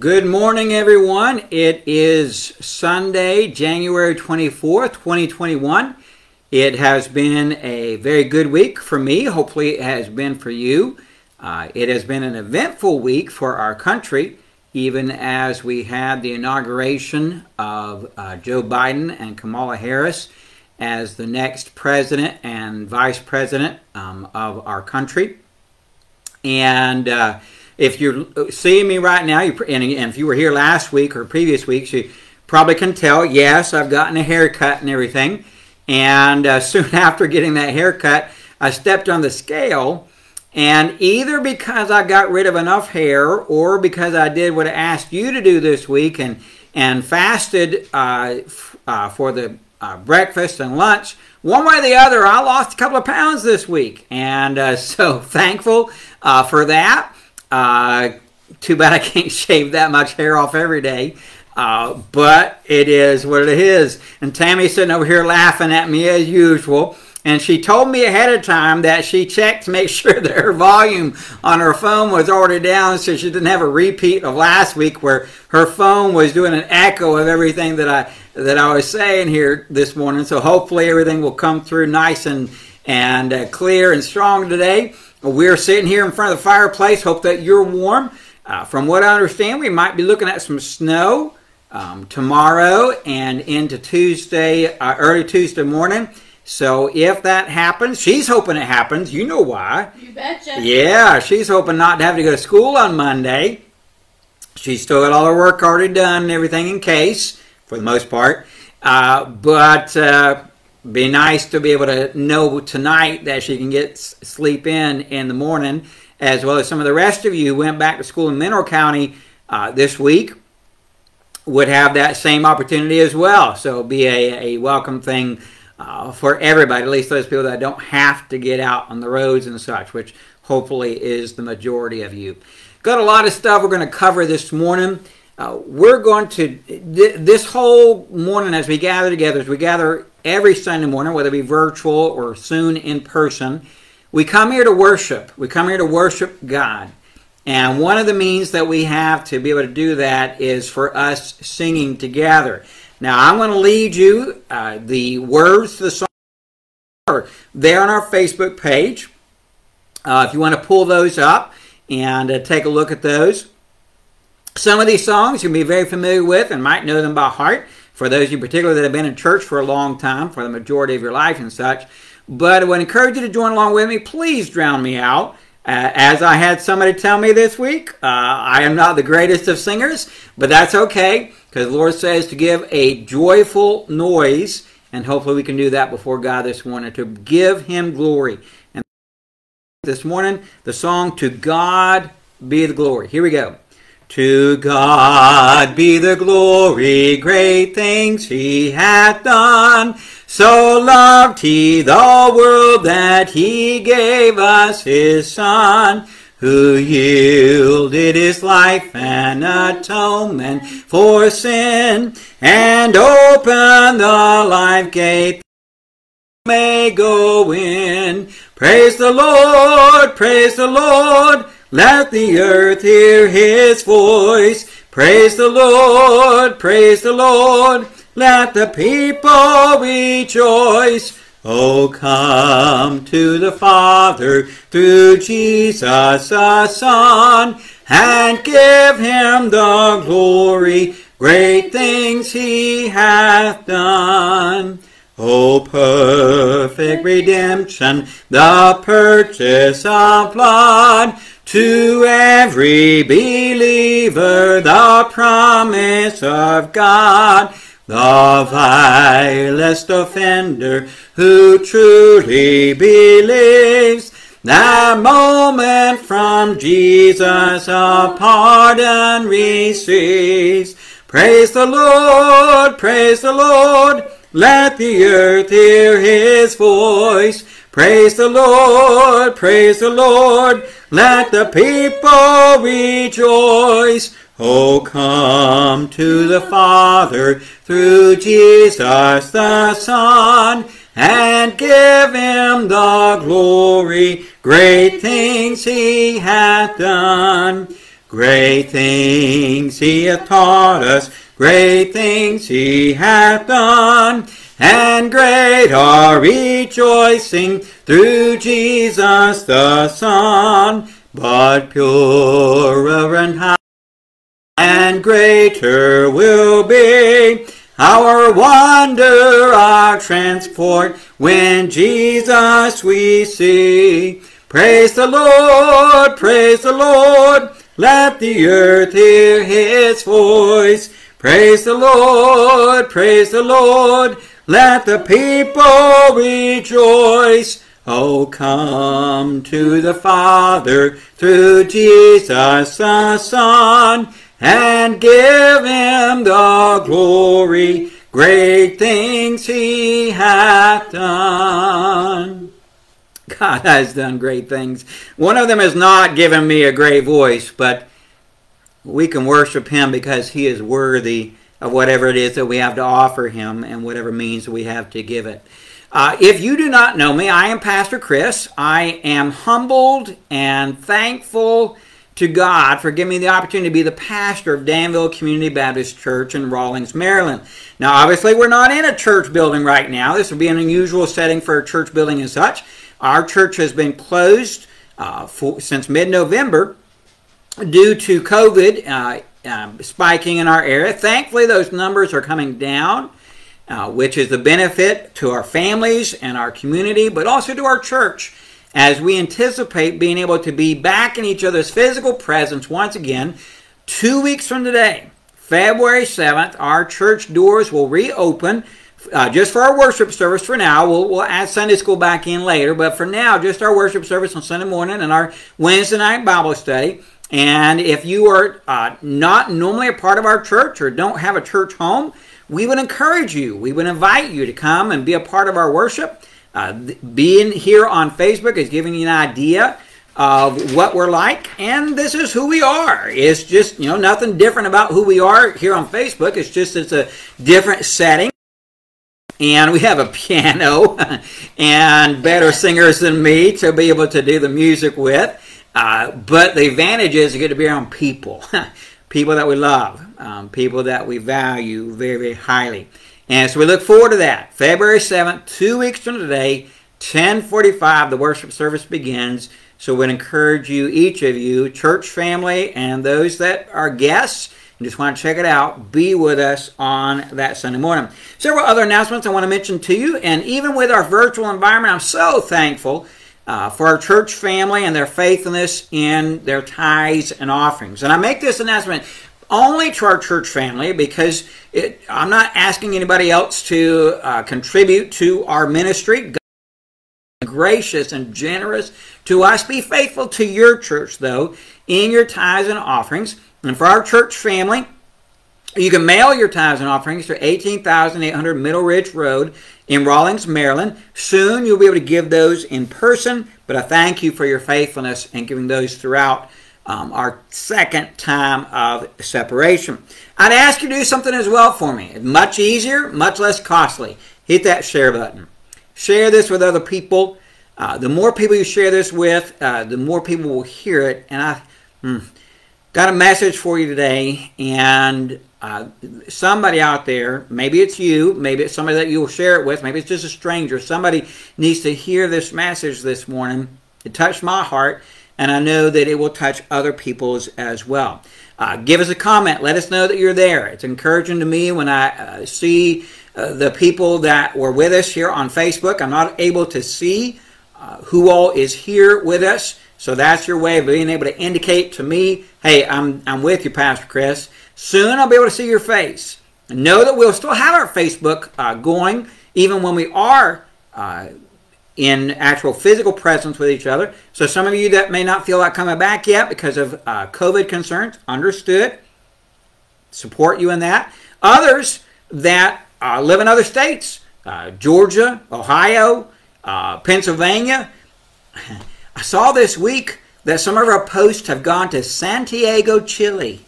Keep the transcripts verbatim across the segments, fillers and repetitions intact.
Good morning, everyone. It is Sunday, January twenty-fourth, twenty twenty-one. It has been a very good week for me. Hopefully it has been for you. Uh, it has been an eventful week for our country, even as we had the inauguration of uh, Joe Biden and Kamala Harris as the next president and vice president um, of our country. And uh, if you're seeing me right now, you, and if you were here last week or previous weeks, you probably can tell, yes, I've gotten a haircut and everything. And uh, soon after getting that haircut, I stepped on the scale. And either because I got rid of enough hair or because I did what I asked you to do this week and, and fasted uh, f uh, for the uh, breakfast and lunch, one way or the other, I lost a couple of pounds this week. And uh, so thankful uh, for that. Uh, too bad I can't shave that much hair off every day, uh, but it is what it is. And Tammy's sitting over here laughing at me as usual, and she told me ahead of time that she checked to make sure that her volume on her phone was already down so she didn't have a repeat of last week where her phone was doing an echo of everything that I that I was saying here this morning. So hopefully everything will come through nice and, and uh, clear and strong today. We're sitting here in front of the fireplace. Hope that you're warm. Uh, from what I understand, we might be looking at some snow um, tomorrow and into Tuesday, uh, early Tuesday morning. So if that happens, she's hoping it happens. You know why. You betcha. Yeah, she's hoping not to have to go to school on Monday. She's still got all her work already done and everything in case, for the most part. Uh, but... Uh, be nice to be able to know tonight that she can get sleep in in the morning, as well as some of the rest of you went back to school in Mineral County uh, this week would have that same opportunity as well. So it'll be a, a welcome thing uh, for everybody, at least those people that don't have to get out on the roads and such, which hopefully is the majority of you. Got a lot of stuff we're going to cover this morning. Uh, we're going to, th this whole morning as we gather together, as we gather every Sunday morning, whether it be virtual or soon in person, we come here to worship. We come here to worship God. And one of the means that we have to be able to do that is for us singing together. Now, I'm going to lead you uh, the words to the song are there on our Facebook page. Uh, if you want to pull those up and uh, take a look at those. Some of these songs you'll be very familiar with and might know them by heart, for those of you particularly that have been in church for a long time, for the majority of your life and such. But I would encourage you to join along with me. Please drown me out. Uh, as I had somebody tell me this week, uh, I am not the greatest of singers, but that's okay, because the Lord says to give a joyful noise, and hopefully we can do that before God this morning, to give Him glory. And this morning, the song, "To God Be the Glory." Here we go. To God be the glory, great things He hath done. So loved He the world that He gave us His Son, who yielded His life and atonement for sin, and opened the life gate that we may go in. Praise the Lord, praise the Lord. Let the earth hear His voice. Praise the Lord, praise the Lord. Let the people rejoice. Oh, come to the Father through Jesus the Son, and give Him the glory. Great things He hath done. O perfect redemption, the purchase of blood, to every believer the promise of God, the vilest offender who truly believes, that moment from Jesus a pardon receives. Praise the Lord, praise the Lord, let the earth hear His voice. Praise the Lord, praise the Lord, let the people rejoice. Oh, come to the Father through Jesus the Son, and give Him the glory, great things He hath done. Great things he hath taught us, great things he hath done, and great our rejoicing through Jesus the Son. But purer and higher and greater will be our wonder, our transport, when Jesus we see. Praise the Lord, praise the Lord, let the earth hear his voice. Praise the Lord, praise the Lord, let the people rejoice. Oh, come to the Father through Jesus the Son, and give him the glory, great things he hath done. God has done great things. One of them has not given me a great voice, but we can worship him because he is worthy of whatever it is that we have to offer him and whatever means we have to give it. Uh, if you do not know me, I am Pastor Chris. I am humbled and thankful to God for giving me the opportunity to be the pastor of Danville Community Baptist Church in Rawlings, Maryland. Now, obviously, we're not in a church building right now. This would be an unusual setting for a church building as such. Our church has been closed uh, for, since mid-November due to COVID uh, uh, spiking in our area. Thankfully, those numbers are coming down, uh, which is the benefit to our families and our community, but also to our church, as we anticipate being able to be back in each other's physical presence once again two weeks from today. February seventh, our church doors will reopen uh, just for our worship service for now. We'll, we'll add Sunday school back in later, but for now, just our worship service on Sunday morning and our Wednesday night Bible study. And if you are uh, not normally a part of our church or don't have a church home, we would encourage you, we would invite you to come and be a part of our worship. Uh, being here on Facebook is giving you an idea of what we're like, and this is who we are. It's just, you know, nothing different about who we are here on Facebook. It's just it's a different setting, and we have a piano and better singers than me to be able to do the music with. Uh, but the advantage is you get to be around people, people that we love, um, people that we value very, very highly. And so we look forward to that. February seventh, two weeks from today, ten forty-five, the worship service begins. So we'd encourage you, each of you, church family, and those that are guests, and just want to check it out, be with us on that Sunday morning. Several other announcements I want to mention to you. And even with our virtual environment, I'm so thankful uh, for our church family and their faithfulness in their tithes and offerings. And I make this announcement only to our church family because it, I'm not asking anybody else to uh, contribute to our ministry. God is gracious and generous to us. Be faithful to your church, though, in your tithes and offerings. And for our church family, you can mail your tithes and offerings to eighteen thousand eight hundred Middle Ridge Road in Rawlings, Maryland. Soon you'll be able to give those in person, but I thank you for your faithfulness in giving those throughout Um, our second time of separation. I'd ask you to do something as well for me. It's much easier, much less costly. Hit that share button. Share this with other people. Uh, the more people you share this with, uh, the more people will hear it. And I mm, got a message for you today. And uh, somebody out there, maybe it's you, maybe it's somebody that you will share it with, maybe it's just a stranger. Somebody needs to hear this message this morning. It touched my heart. And I know that it will touch other people's as well. Uh, give us a comment. Let us know that you're there. It's encouraging to me when I uh, see uh, the people that were with us here on Facebook. I'm not able to see uh, who all is here with us. So that's your way of being able to indicate to me, hey, I'm, I'm with you, Pastor Chris. Soon I'll be able to see your face. And know that we'll still have our Facebook uh, going even when we are uh, in actual physical presence with each other. So some of you that may not feel like coming back yet because of uh, COVID concerns, understood, support you in that. Others that uh, live in other states, uh, Georgia, Ohio, uh, Pennsylvania. I saw this week that some of our posts have gone to Santiago, Chile.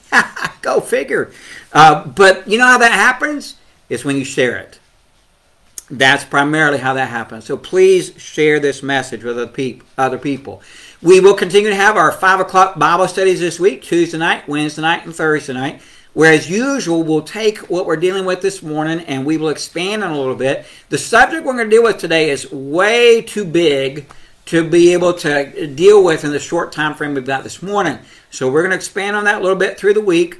Go figure. Uh, but you know how that happens? It's when you share it. That's primarily how that happens. So please share this message with other people. We will continue to have our five o'clock Bible studies this week, Tuesday night, Wednesday night, and Thursday night. Where, as usual, we'll take what we're dealing with this morning and we will expand on a little bit. The subject we're going to deal with today is way too big to be able to deal with in the short time frame we've got this morning. So we're going to expand on that a little bit through the week,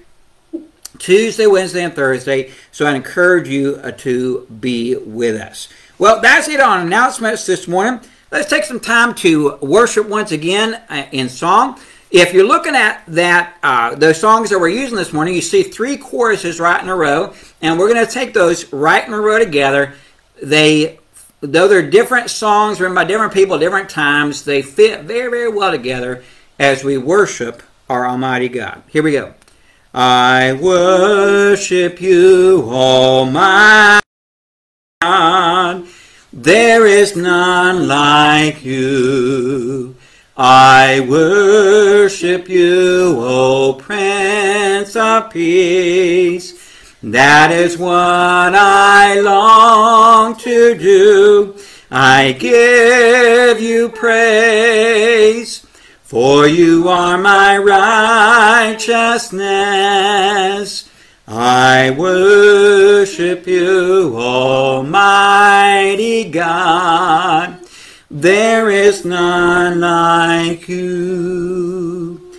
Tuesday, Wednesday, and Thursday. So I encourage you to be with us. Well, that's it on announcements this morning. Let's take some time to worship once again in song. If you're looking at that, uh, those songs that we're using this morning, you see three choruses right in a row, and we're going to take those right in a row together. They, though they're different songs written by different people, different times, they fit very, very well together as we worship our Almighty God. Here we go. I worship you, Almighty God. There is none like you. I worship you, O Prince of Peace. That is what I long to do. I give you praise, for you are my righteousness. I worship you, Almighty God. There is none like you.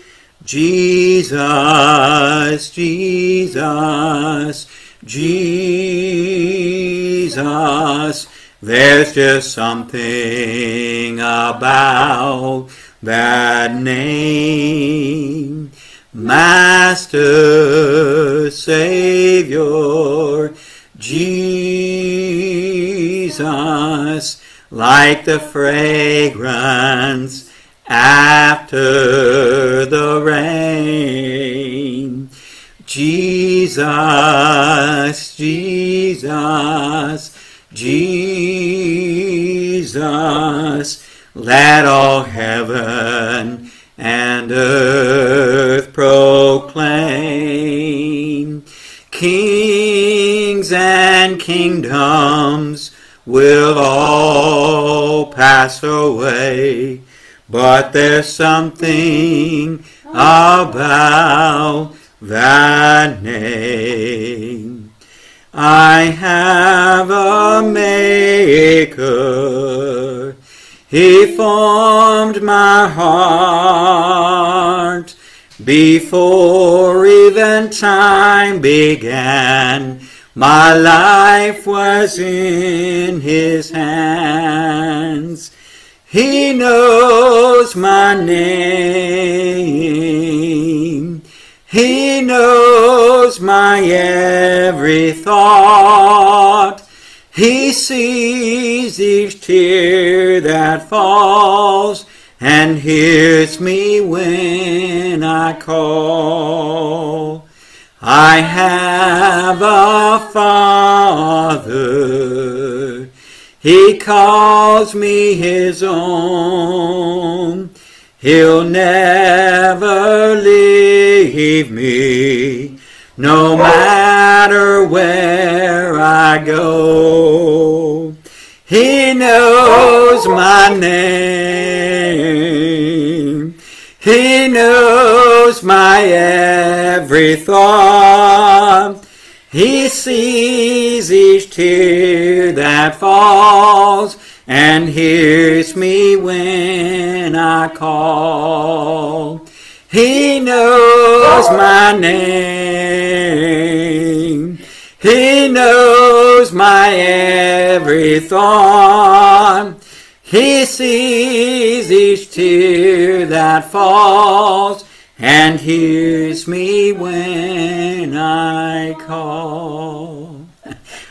Jesus, Jesus, Jesus. There's just something about that name. Master, Savior, Jesus. Like the fragrance after the rain. Jesus, Jesus, Jesus. Let all heaven and earth proclaim. Kings and kingdoms will all pass away, but there's something about thy name. I have a maker, he formed my heart, before even time began. My life was in his hands. He knows my name. He knows my every thought. He sees each tear that falls and hears me when I call. I have a Father, he calls me his own. He'll never leave me, no matter where I go. He knows my name, he knows my every thought. He sees each tear that falls and hears me when I call. He knows my name. He knows my every thought. He sees each tear that falls and hears me when I call.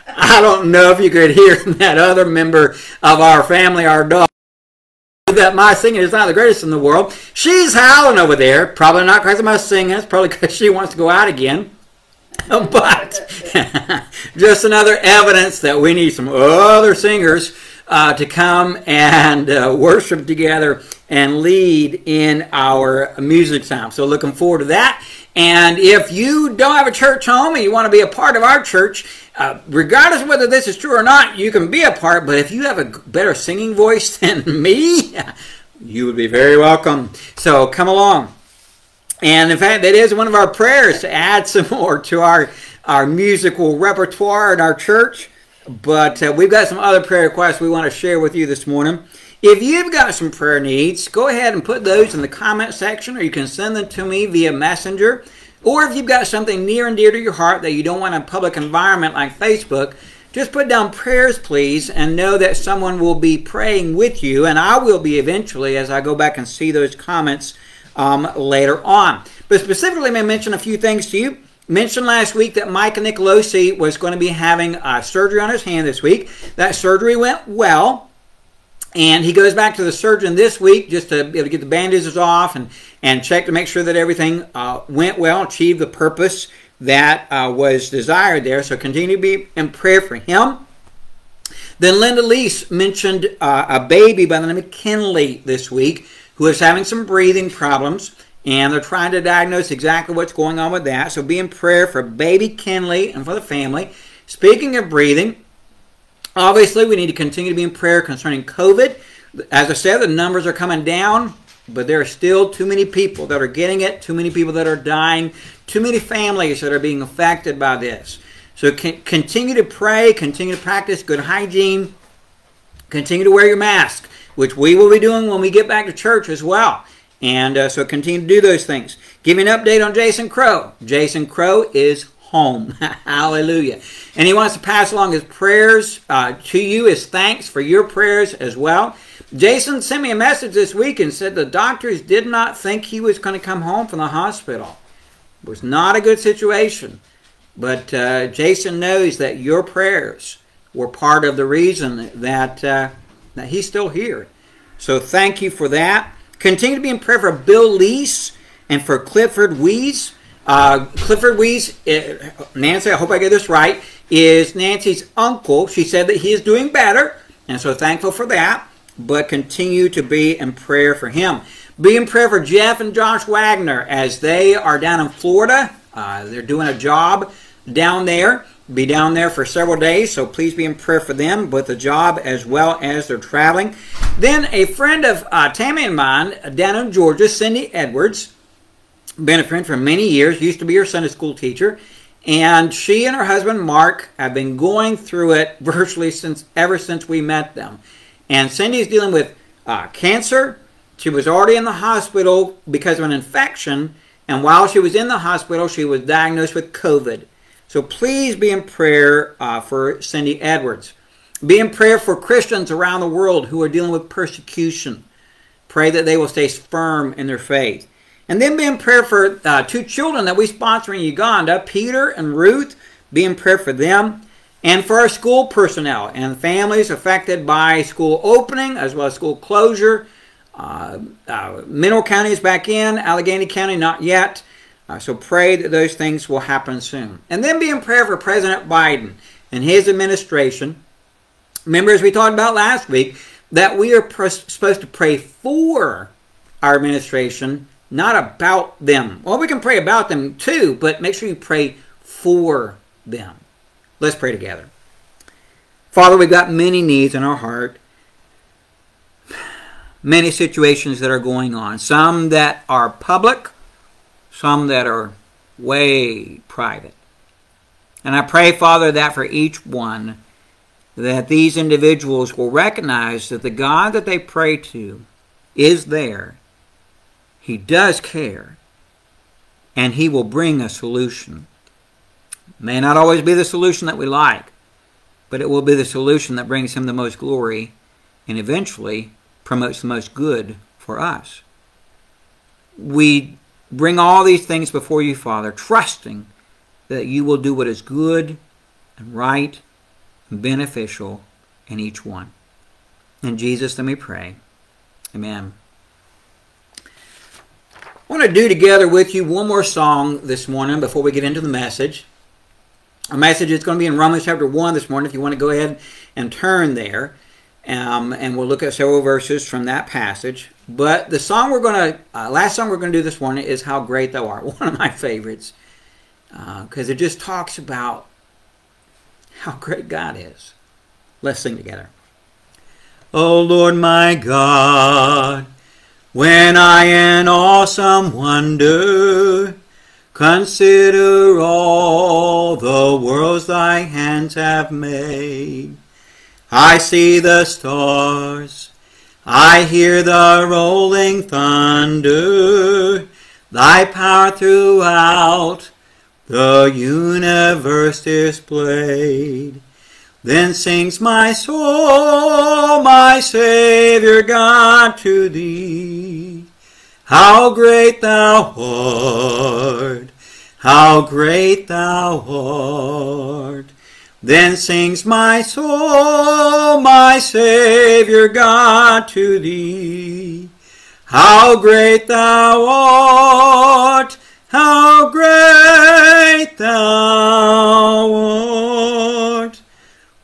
I don't know if you could hear that other member of our family, our dog, that my singing is not the greatest in the world. She's howling over there, probably not because of my singing. It's probably because she wants to go out again. But just another evidence that we need some other singers Uh, to come and uh, worship together and lead in our music time. So looking forward to that. And if you don't have a church home and you want to be a part of our church, uh, regardless of whether this is true or not, you can be a part. But if you have a better singing voice than me, You would be very welcome. So come along. And in fact, that is one of our prayers, to add some more to our, our musical repertoire in our church. But uh, we've got some other prayer requests we want to share with you this morning. If you've got some prayer needs, go ahead and put those in the comment section, or you can send them to me via Messenger. Or if you've got something near and dear to your heart that you don't want in a public environment like Facebook, just put down prayers, please, and know that someone will be praying with you, and I will be eventually as I go back and see those comments um, later on. But specifically, I may mention a few things to you. Mentioned last week that Micah Nicolosi was going to be having uh, surgery on his hand this week. That surgery went well, and he goes back to the surgeon this week just to be able to get the bandages off and, and check to make sure that everything uh, went well, achieved the purpose that uh, was desired there. So continue to be in prayer for him. Then Linda Lease mentioned uh, a baby by the name of Kinley this week who is having some breathing problems, and they're trying to diagnose exactly what's going on with that. So be in prayer for baby Kinley and for the family. Speaking of breathing, obviously we need to continue to be in prayer concerning COVID. As I said, the numbers are coming down, but there are still too many people that are getting it, too many people that are dying, too many families that are being affected by this. So continue to pray, continue to practice good hygiene, continue to wear your mask, which we will be doing when we get back to church as well. And uh, so continue to do those things. Give you an update on Jason Crow. Jason Crow is home. Hallelujah. And he wants to pass along his prayers uh, to you, his thanks for your prayers as well. Jason sent me a message this week and said the doctors did not think he was going to come home from the hospital. It was not a good situation. But uh, Jason knows that your prayers were part of the reason that, uh, that he's still here. So thank you for that. Continue to be in prayer for Bill Leese and for Clifford Wease. Uh, Clifford Wease, Nancy, I hope I get this right, is Nancy's uncle. She said that he is doing better, and so thankful for that, but continue to be in prayer for him. Be in prayer for Jeff and Josh Wagner as they are down in Florida. Uh, they're doing a job down there. Be down there for several days, so please be in prayer for them with the job as well as they're traveling. Then a friend of uh, Tammy and mine down in Georgia, Cindy Edwards, been a friend for many years, used to be her Sunday school teacher, and she and her husband Mark have been going through it virtually since ever since we met them. And Cindy's dealing with uh, cancer. She was already in the hospital because of an infection, and while she was in the hospital, she was diagnosed with COVID. So please be in prayer uh, for Cindy Edwards. Be in prayer for Christians around the world who are dealing with persecution. Pray that they will stay firm in their faith. And then be in prayer for uh, two children that we sponsor in Uganda, Peter and Ruth. Be in prayer for them. And for our school personnel and families affected by school opening as well as school closure. Uh, uh, Mineral County is back in. Allegheny County, not yet. Uh, so pray that those things will happen soon. And then be in prayer for President Biden and his administration. Remember, as we talked about last week, that we are supposed to pray for our administration, not about them. Well, we can pray about them too, but make sure you pray for them. Let's pray together. Father, we've got many needs in our heart, many situations that are going on, some that are public, some that are way private. And I pray, Father, that for each one, that these individuals will recognize that the God that they pray to is there. He does care, and He will bring a solution. It may not always be the solution that we like, but it will be the solution that brings Him the most glory and eventually promotes the most good for us. We bring all these things before you, Father, trusting that you will do what is good and right and beneficial in each one. In Jesus' name we pray. Amen. I want to do together with you one more song this morning before we get into the message. Our message is going to be in Romans chapter one this morning if you want to go ahead and turn there. Um, and we'll look at several verses from that passage. But the song we're going to, uh, last song we're going to do this morning is How Great Thou Art. One of my favorites. Because uh, it just talks about how great God is. Let's sing together. Oh Lord my God, When I in awesome wonder consider all the worlds thy hands have made, I see the stars, I hear the rolling thunder, thy power throughout the universe displayed. Then sings my soul, my Savior God, to thee. How great thou art, how great thou art. Then sings my soul, my Savior God, to thee. How great thou art, how great thou art.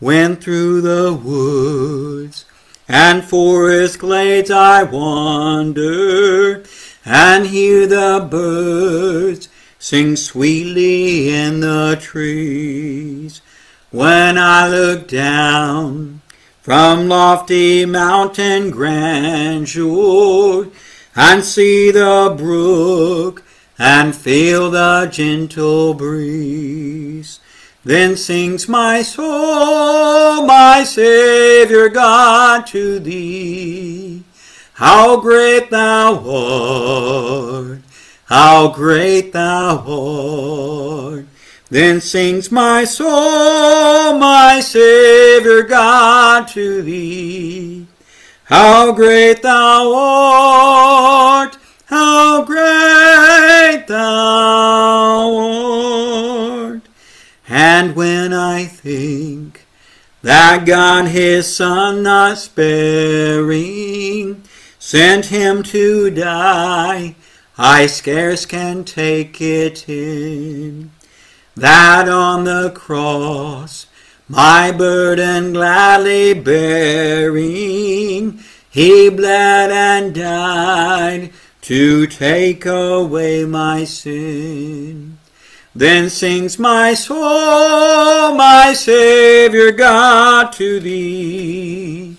When through the woods and forest glades I wander, and hear the birds sing sweetly in the trees. When I look down from lofty mountain grandeur, and see the brook and feel the gentle breeze, then sings my soul, my Savior God, to thee. How great thou art, how great thou art. Then sings my soul, my Savior God, to thee. How great thou art, how great thou art. And when I think that God his Son, not sparing, sent him to die, I scarce can take it in, that on the cross, my burden gladly bearing, he bled and died to take away my sin. Then sings my soul, my Savior God, to thee.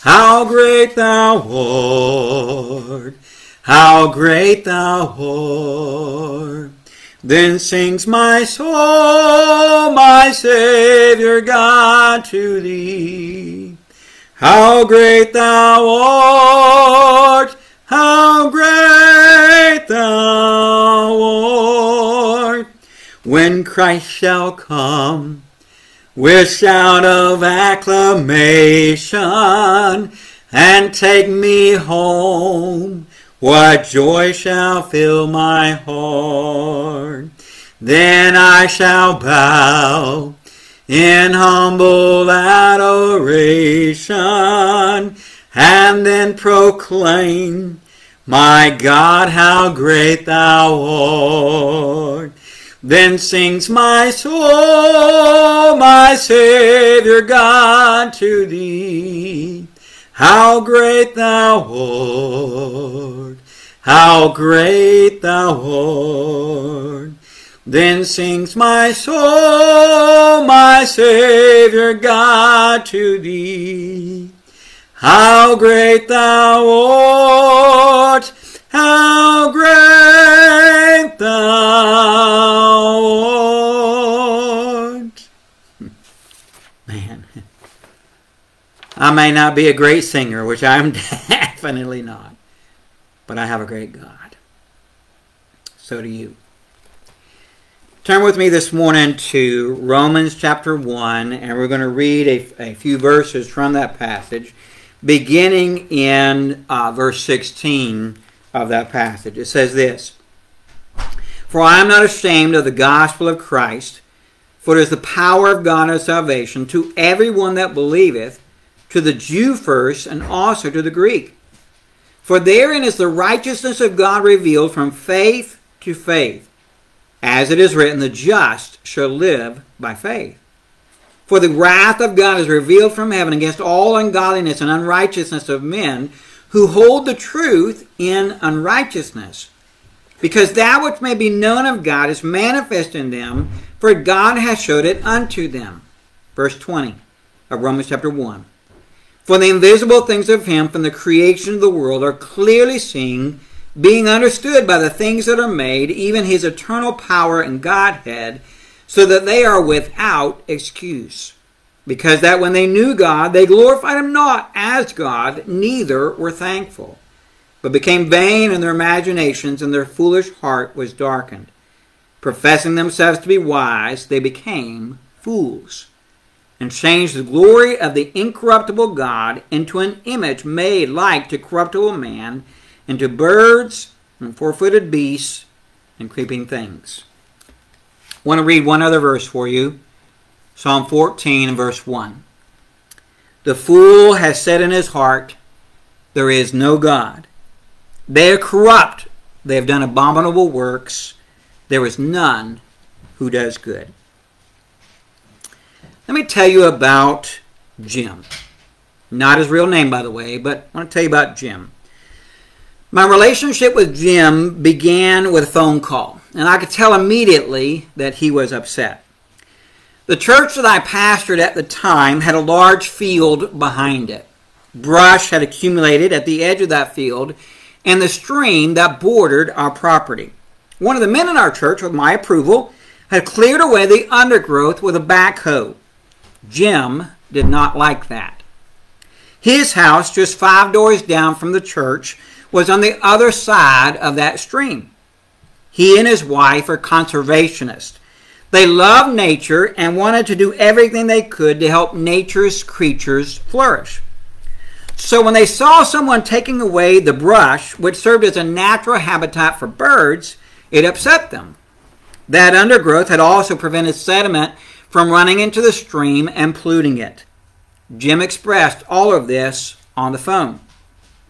How great thou art, how great thou art. Then sings my soul, my Savior God, to thee. How great thou art, how great thou art. When Christ shall come with shout of acclamation and take me home, what joy shall fill my heart. Then I shall bow in humble adoration and then proclaim, my God, how great thou art. Then sings my soul, my Savior God, to thee. How great thou art, how great thou art. Then sings my soul, my Savior God, to thee. How great thou art, how great thou art. I may not be a great singer, which I'm definitely not, but I have a great God. So do you. Turn with me this morning to Romans chapter one, and we're going to read a, a few verses from that passage, beginning in uh, verse sixteen of that passage. It says this, "For I am not ashamed of the gospel of Christ, for it is the power of God unto salvation to everyone that believeth, to the Jew first, and also to the Greek. For therein is the righteousness of God revealed from faith to faith. As it is written, the just shall live by faith. For the wrath of God is revealed from heaven against all ungodliness and unrighteousness of men, who hold the truth in unrighteousness. Because that which may be known of God is manifest in them, for God hath showed it unto them." Verse twenty of Romans chapter one. For the invisible things of him from the creation of the world are clearly seen, being understood by the things that are made, even his eternal power and Godhead, so that they are without excuse. Because that when they knew God, they glorified him not as God, neither were thankful, but became vain in their imaginations, and their foolish heart was darkened. Professing themselves to be wise, they became fools, and changed the glory of the incorruptible God into an image made like to corruptible man, and to birds, and four-footed beasts, and creeping things. I want to read one other verse for you. Psalm fourteen, verse one. The fool has said in his heart, there is no God. They are corrupt. They have done abominable works. There is none who does good. Let me tell you about Jim. Not his real name, by the way, but I want to tell you about Jim. My relationship with Jim began with a phone call, and I could tell immediately that he was upset. The church that I pastored at the time had a large field behind it. Brush had accumulated at the edge of that field and the stream that bordered our property. One of the men in our church, with my approval, had cleared away the undergrowth with a backhoe. Jim did not like that. His house, just five doors down from the church, was on the other side of that stream. He and his wife are conservationists. They love nature and wanted to do everything they could to help nature's creatures flourish. So when they saw someone taking away the brush, which served as a natural habitat for birds, it upset them. That undergrowth had also prevented sediment from running into the stream and polluting it. Jim expressed all of this on the phone.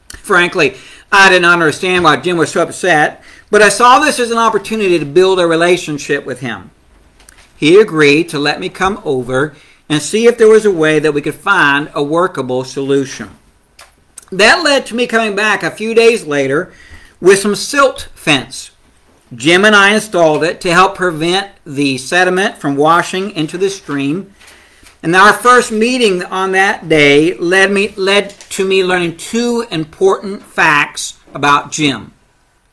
Frankly, I did not understand why Jim was so upset, but I saw this as an opportunity to build a relationship with him. He agreed to let me come over and see if there was a way that we could find a workable solution. That led to me coming back a few days later with some silt fence. Jim and I installed it to help prevent the sediment from washing into the stream. And our first meeting on that day led me led to me learning two important facts about Jim.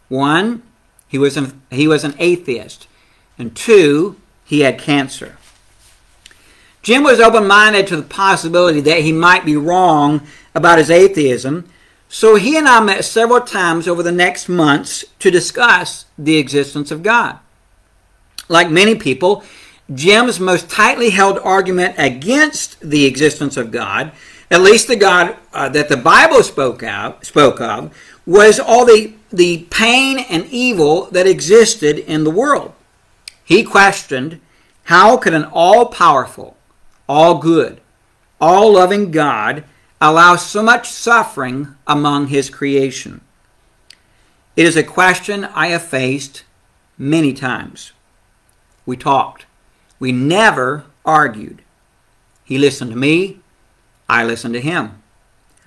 One, he was an, he was an atheist. And two, he had cancer. Jim was open-minded to the possibility that he might be wrong about his atheism, so he and I met several times over the next months to discuss the existence of God. Like many people, Jim's most tightly held argument against the existence of God, at least the God uh, that the Bible spoke of, spoke of, was all the, the pain and evil that existed in the world. He questioned, how could an all-powerful, all-good, all-loving God allow so much suffering among his creation? It is a question I have faced many times. We talked. We never argued. He listened to me. I listened to him.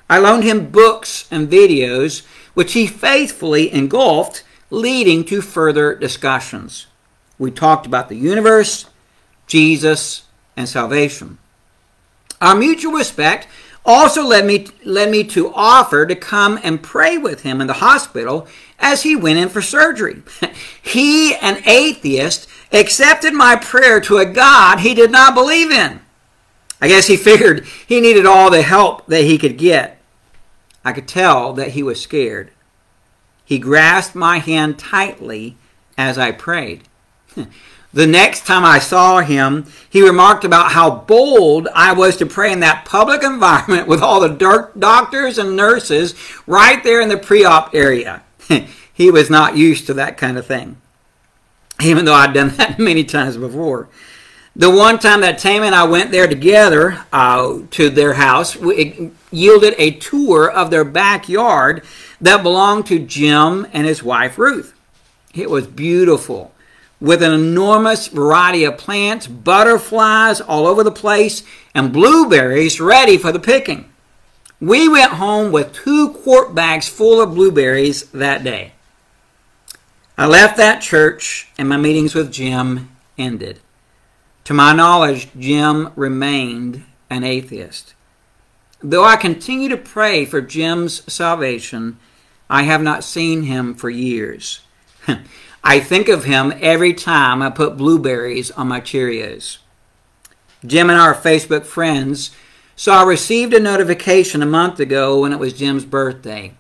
I loaned him books and videos, which he faithfully engulfed, leading to further discussions. We talked about the universe, Jesus, and salvation. Our mutual respect also led me, led me to offer to come and pray with him in the hospital as he went in for surgery. He, an atheist, accepted my prayer to a God he did not believe in. I guess he figured he needed all the help that he could get. I could tell that he was scared. He grasped my hand tightly as I prayed. The next time I saw him, he remarked about how bold I was to pray in that public environment with all the doctors and nurses right there in the pre-op area. He was not used to that kind of thing, even though I'd done that many times before. The one time that Tam and I went there together uh, to their house, it yielded a tour of their backyard that belonged to Jim and his wife, Ruth. It was beautiful, with an enormous variety of plants, butterflies all over the place, and blueberries ready for the picking. We went home with two quart bags full of blueberries that day. I left that church and my meetings with Jim ended. To my knowledge, Jim remained an atheist. Though I continue to pray for Jim's salvation, I have not seen him for years. I think of him every time I put blueberries on my Cheerios. Jim and our Facebook friends, so I received a notification a month ago when it was Jim's birthday.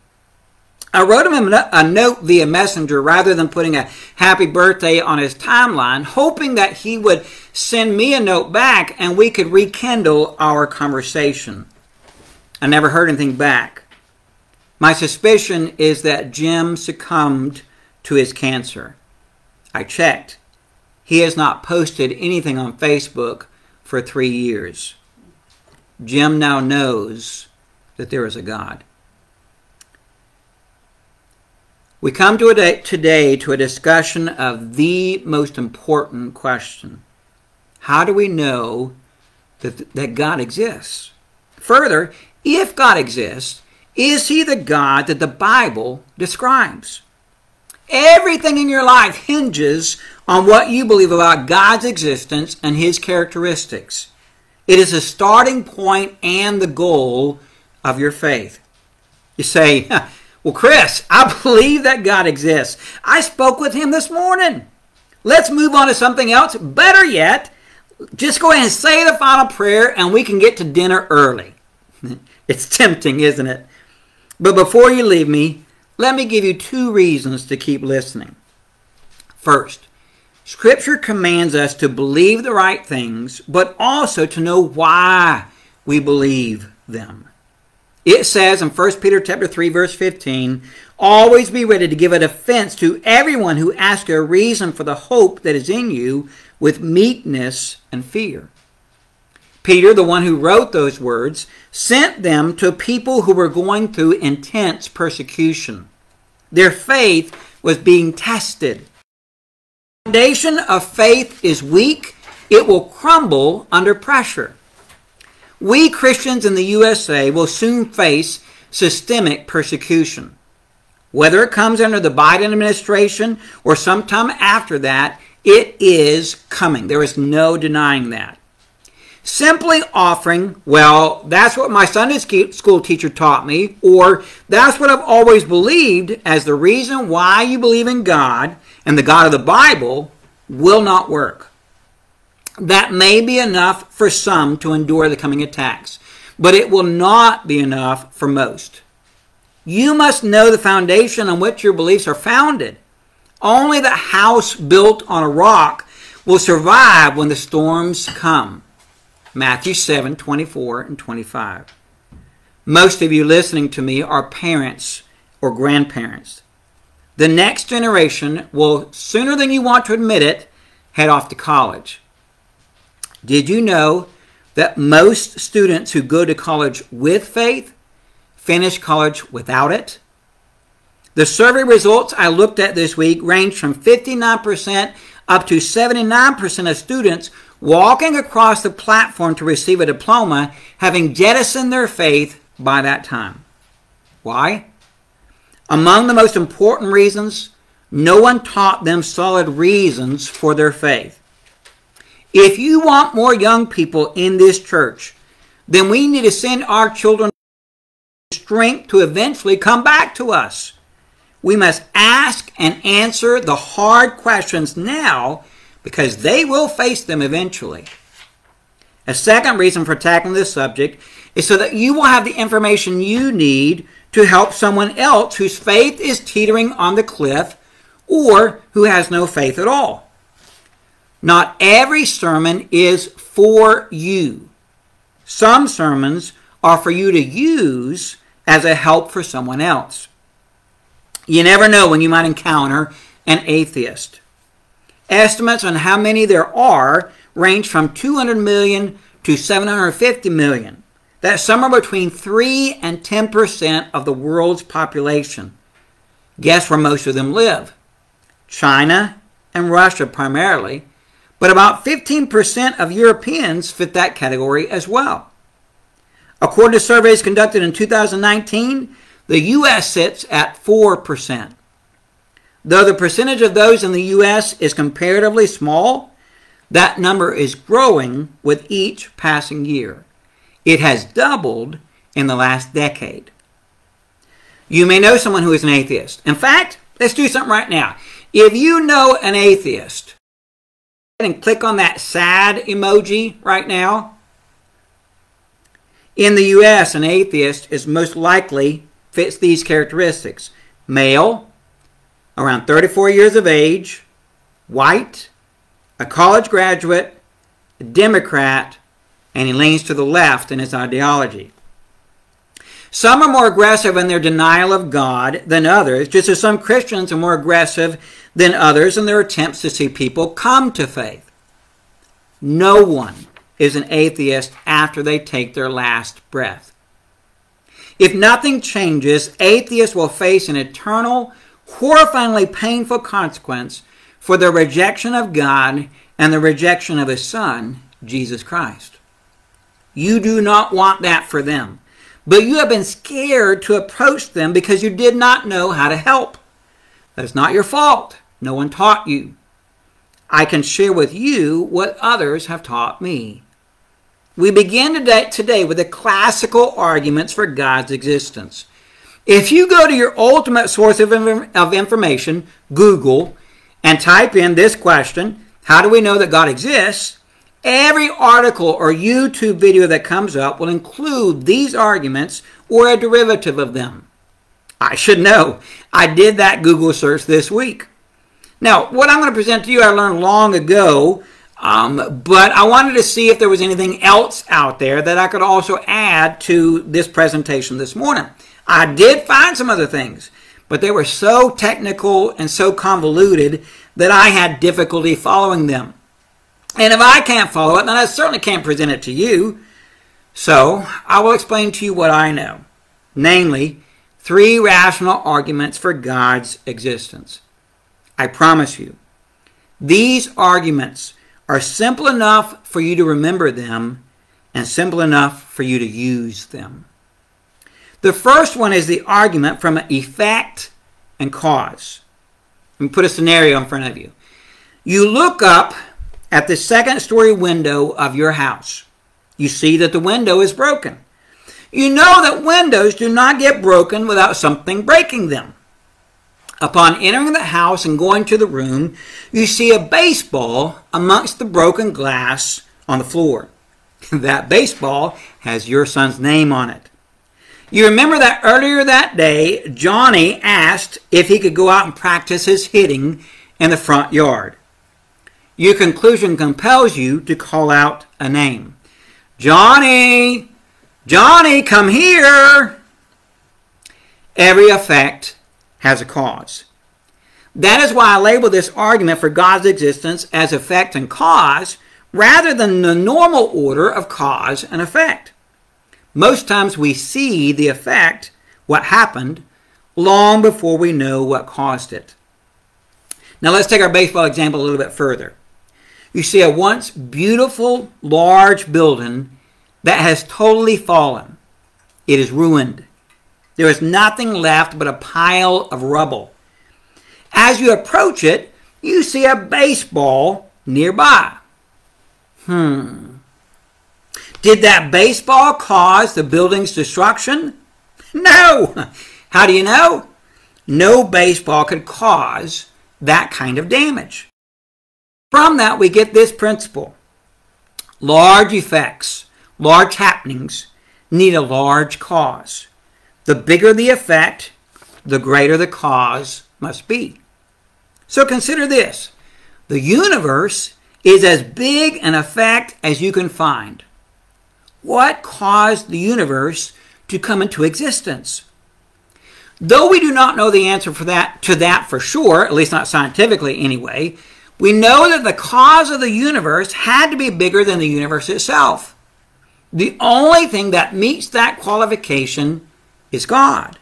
I wrote him a note via Messenger rather than putting a happy birthday on his timeline, hoping that he would send me a note back and we could rekindle our conversation. I never heard anything back. My suspicion is that Jim succumbed to his cancer. I checked. He has not posted anything on Facebook for three years. Jim now knows that there is a God. We come to a day, today to a discussion of the most important question. How do we know that, that God exists? Further, if God exists, is he the God that the Bible describes? Everything in your life hinges on what you believe about God's existence and his characteristics. It is the starting point and the goal of your faith. You say, well, Chris, I believe that God exists. I spoke with him this morning. Let's move on to something else. Better yet, just go ahead and say the final prayer and we can get to dinner early. It's tempting, isn't it? But before you leave me, let me give you two reasons to keep listening. First, Scripture commands us to believe the right things, but also to know why we believe them. It says in First Peter chapter three, verse fifteen, always be ready to give a defense to everyone who asks a reason for the hope that is in you with meekness and fear. Peter, the one who wrote those words, sent them to people who were going through intense persecution. Their faith was being tested. The foundation of faith is weak. It will crumble under pressure. We Christians in the U S A will soon face systemic persecution. Whether it comes under the Biden administration or sometime after that, it is coming. There is no denying that. Simply offering, well, that's what my Sunday school teacher taught me, or that's what I've always believed as the reason why you believe in God and the God of the Bible, will not work. That may be enough for some to endure the coming attacks, but it will not be enough for most. You must know the foundation on which your beliefs are founded. Only the house built on a rock will survive when the storms come. Matthew seven, twenty-four and twenty-five. Most of you listening to me are parents or grandparents. The next generation will, sooner than you want to admit it, head off to college. Did you know that most students who go to college with faith finish college without it? The survey results I looked at this week ranged from fifty-nine percent up to seventy-nine percent of students walking across the platform to receive a diploma, having jettisoned their faith by that time. Why? Among the most important reasons, no one taught them solid reasons for their faith. If you want more young people in this church, then we need to send our children strength to eventually come back to us. We must ask and answer the hard questions now, because they will face them eventually. A second reason for tackling this subject is so that you will have the information you need to help someone else whose faith is teetering on the cliff or who has no faith at all. Not every sermon is for you. Some sermons are for you to use as a help for someone else. You never know when you might encounter an atheist. Estimates on how many there are range from two hundred million to seven hundred fifty million. That's somewhere between three and ten percent of the world's population. Guess where most of them live? China and Russia primarily, but about fifteen percent of Europeans fit that category as well. According to surveys conducted in two thousand nineteen, the U S sits at four percent. Though the percentage of those in the U S is comparatively small, that number is growing with each passing year. It has doubled in the last decade. You may know someone who is an atheist. In fact, let's do something right now. If you know an atheist, and click on that sad emoji right now. In the U S, an atheist is most likely fits these characteristics. Male, around thirty-four years of age, white, a college graduate, a Democrat, and he leans to the left in his ideology. Some are more aggressive in their denial of God than others, just as some Christians are more aggressive than others in their attempts to see people come to faith. No one is an atheist after they take their last breath. If nothing changes, atheists will face an eternal, horrifyingly painful consequence for their rejection of God and the rejection of His Son, Jesus Christ. You do not want that for them. But you have been scared to approach them because you did not know how to help. That is not your fault. No one taught you. I can share with you what others have taught me. We begin today, today with the classical arguments for God's existence. If you go to your ultimate source of, of information, Google, and type in this question, how do we know that God exists? Every article or YouTube video that comes up will include these arguments or a derivative of them. I should know. I did that Google search this week. Now, what I'm going to present to you I learned long ago, um, but I wanted to see if there was anything else out there that I could also add to this presentation this morning. I did find some other things, but they were so technical and so convoluted that I had difficulty following them. And if I can't follow it, then I certainly can't present it to you. So, I will explain to you what I know. Namely, three rational arguments for God's existence. I promise you, these arguments are simple enough for you to remember them and simple enough for you to use them. The first one is the argument from effect and cause. Let me put a scenario in front of you. You look up at the second story window of your house. You see that the window is broken. You know that windows do not get broken without something breaking them. Upon entering the house and going to the room, you see a baseball amongst the broken glass on the floor. That baseball has your son's name on it. You remember that earlier that day, Johnny asked if he could go out and practice his hitting in the front yard. Your conclusion compels you to call out a name. Johnny! Johnny, come here! Every effect has a cause. That is why I label this argument for God's existence as effect and cause rather than the normal order of cause and effect. Most times we see the effect, what happened, long before we know what caused it. Now let's take our baseball example a little bit further. You see a once beautiful, large building that has totally fallen. It is ruined. There is nothing left but a pile of rubble. As you approach it, you see a baseball nearby. Hmm. Did that baseball cause the building's destruction? No. How do you know? No baseball could cause that kind of damage. From that, we get this principle. Large effects, large happenings, need a large cause. The bigger the effect, the greater the cause must be. So consider this. The universe is as big an effect as you can find. What caused the universe to come into existence? Though we do not know the answer for that, to that for sure, at least not scientifically anyway, we know that the cause of the universe had to be bigger than the universe itself. The only thing that meets that qualification is God.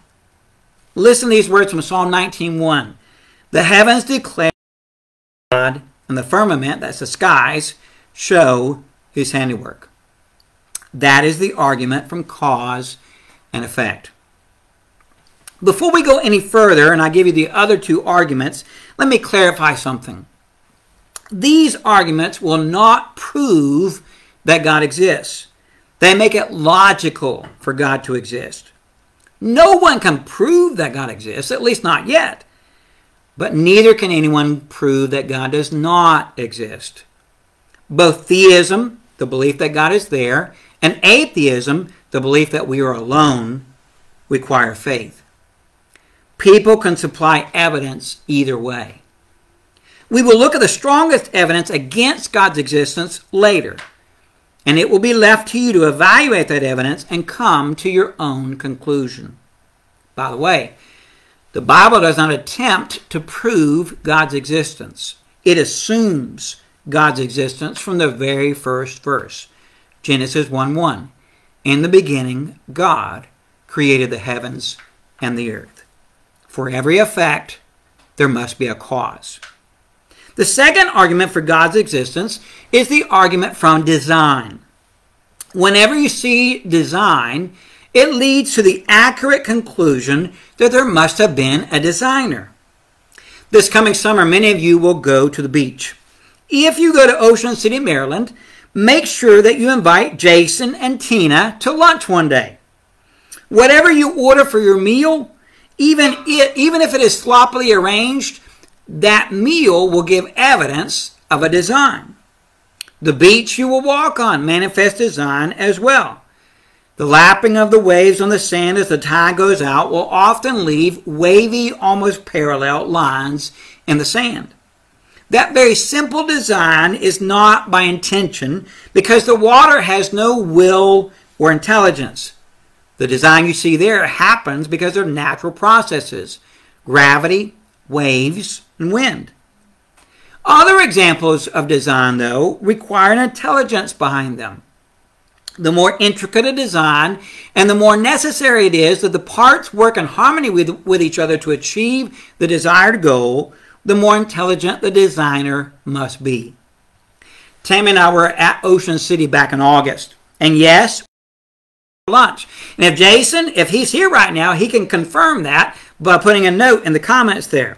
Listen to these words from Psalm nineteen one. The heavens declare God, and the firmament, that's the skies, show His handiwork. That is the argument from cause and effect. Before we go any further, and I give you the other two arguments, let me clarify something. These arguments will not prove that God exists. They make it logical for God to exist. No one can prove that God exists, at least not yet. But neither can anyone prove that God does not exist. Both theism, the belief that God is there, and atheism, the belief that we are alone, require faith. People can supply evidence either way. We will look at the strongest evidence against God's existence later, and it will be left to you to evaluate that evidence and come to your own conclusion. By the way, the Bible does not attempt to prove God's existence. It assumes God's existence from the very first verse, Genesis one one. In the beginning, God created the heavens and the earth. For every effect, there must be a cause. The second argument for God's existence is the argument from design. Whenever you see design, it leads to the accurate conclusion that there must have been a designer. This coming summer, many of you will go to the beach. If you go to Ocean City, Maryland, make sure that you invite Jason and Tina to lunch one day. Whatever you order for your meal, even it, even if it is sloppily arranged, that meal will give evidence of a design. The beach you will walk on manifests design as well. The lapping of the waves on the sand as the tide goes out will often leave wavy, almost parallel lines in the sand. That very simple design is not by intention because the water has no will or intelligence. The design you see there happens because of natural processes, gravity, waves, and wind. Other examples of design, though, require an intelligence behind them. The more intricate a design and the more necessary it is that the parts work in harmony with, with each other to achieve the desired goal, the more intelligent the designer must be. Tammy and I were at Ocean City back in August. And yes, lunch. And if Jason, if he's here right now, he can confirm that by putting a note in the comments there.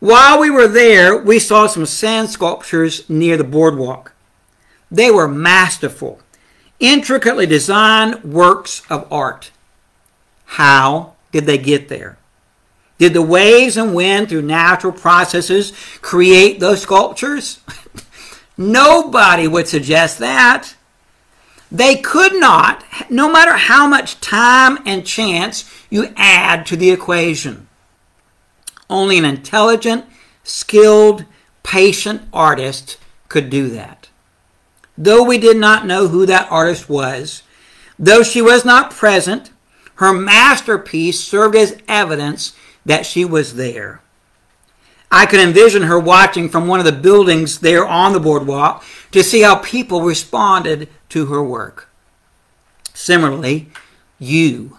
While we were there, we saw some sand sculptures near the boardwalk. They were masterful, intricately designed works of art. How did they get there? Did the waves and wind through natural processes create those sculptures? Nobody would suggest that. They could not, no matter how much time and chance you add to the equation. Only an intelligent, skilled, patient artist could do that. Though we did not know who that artist was, though she was not present, her masterpiece served as evidence that she was there. I could envision her watching from one of the buildings there on the boardwalk to see how people responded to her work. Similarly, you,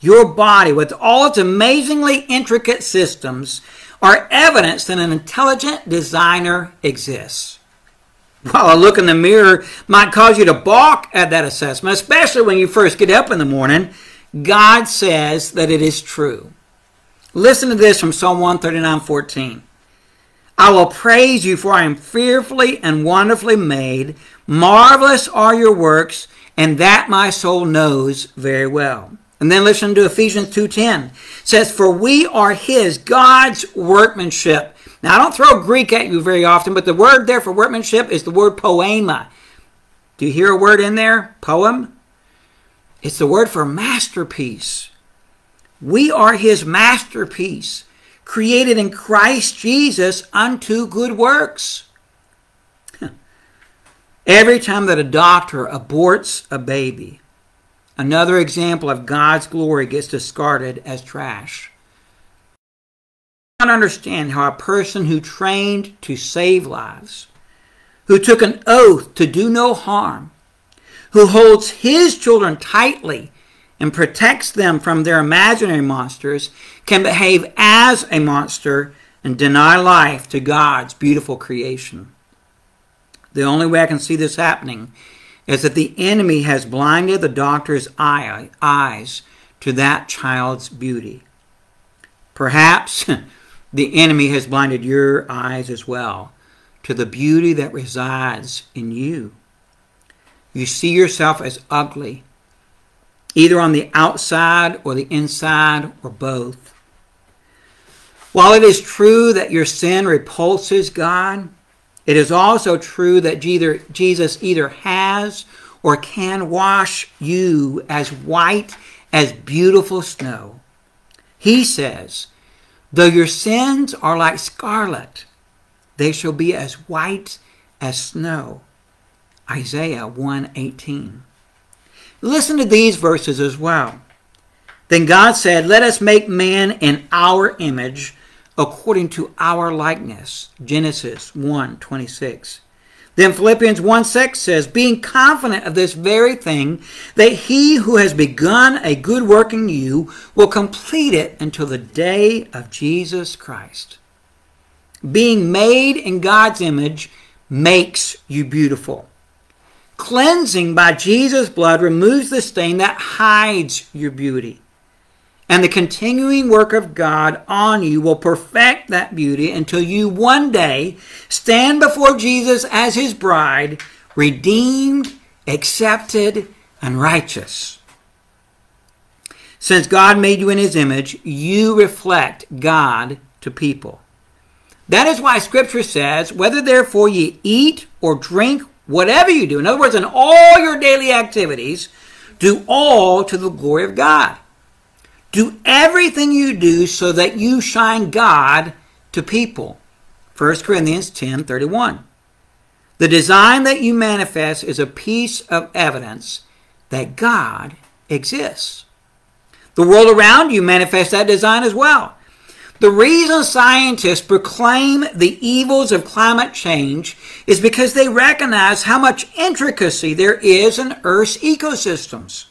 your body with all its amazingly intricate systems are evidence that an intelligent designer exists. While a look in the mirror might cause you to balk at that assessment, especially when you first get up in the morning, God says that it is true. Listen to this from Psalm one thirty-nine fourteen. I will praise you, for I am fearfully and wonderfully made. Marvelous are your works, and that my soul knows very well. And then listen to Ephesians two ten. It says, for we are his, God's workmanship. Now, I don't throw Greek at you very often, but the word there for workmanship is the word poema. Do you hear a word in there? Poem? It's the word for masterpiece. We are his masterpiece, created in Christ Jesus unto good works. Every time that a doctor aborts a baby, another example of God's glory gets discarded as trash. I don't understand how a person who trained to save lives, who took an oath to do no harm, who holds his children tightly and protects them from their imaginary monsters, can behave as a monster and deny life to God's beautiful creation. The only way I can see this happening is that the enemy has blinded the doctor's eye, eyes to that child's beauty. Perhaps the enemy has blinded your eyes as well to the beauty that resides in you. You see yourself as ugly, either on the outside or the inside or both. While it is true that your sin repulses God, it is also true that Jesus either has or can wash you as white as beautiful snow. He says, though your sins are like scarlet, they shall be as white as snow. Isaiah one eighteen. Listen to these verses as well. Then God said, let us make man in our image according to our likeness. Genesis one twenty-six. Then Philippians one six says, being confident of this very thing, that he who has begun a good work in you will complete it until the day of Jesus Christ. Being made in God's image makes you beautiful. Cleansing by Jesus' blood removes the stain that hides your beauty. And the continuing work of God on you will perfect that beauty until you one day stand before Jesus as his bride, redeemed, accepted, and righteous. Since God made you in his image, you reflect God to people. That is why Scripture says, whether therefore ye eat or drink, whatever you do, in other words, in all your daily activities, do all to the glory of God. Do everything you do so that you shine God to people. First Corinthians ten thirty-one. The design that you manifest is a piece of evidence that God exists. The world around you manifests that design as well. The reason scientists proclaim the evils of climate change is because they recognize how much intricacy there is in Earth's ecosystems.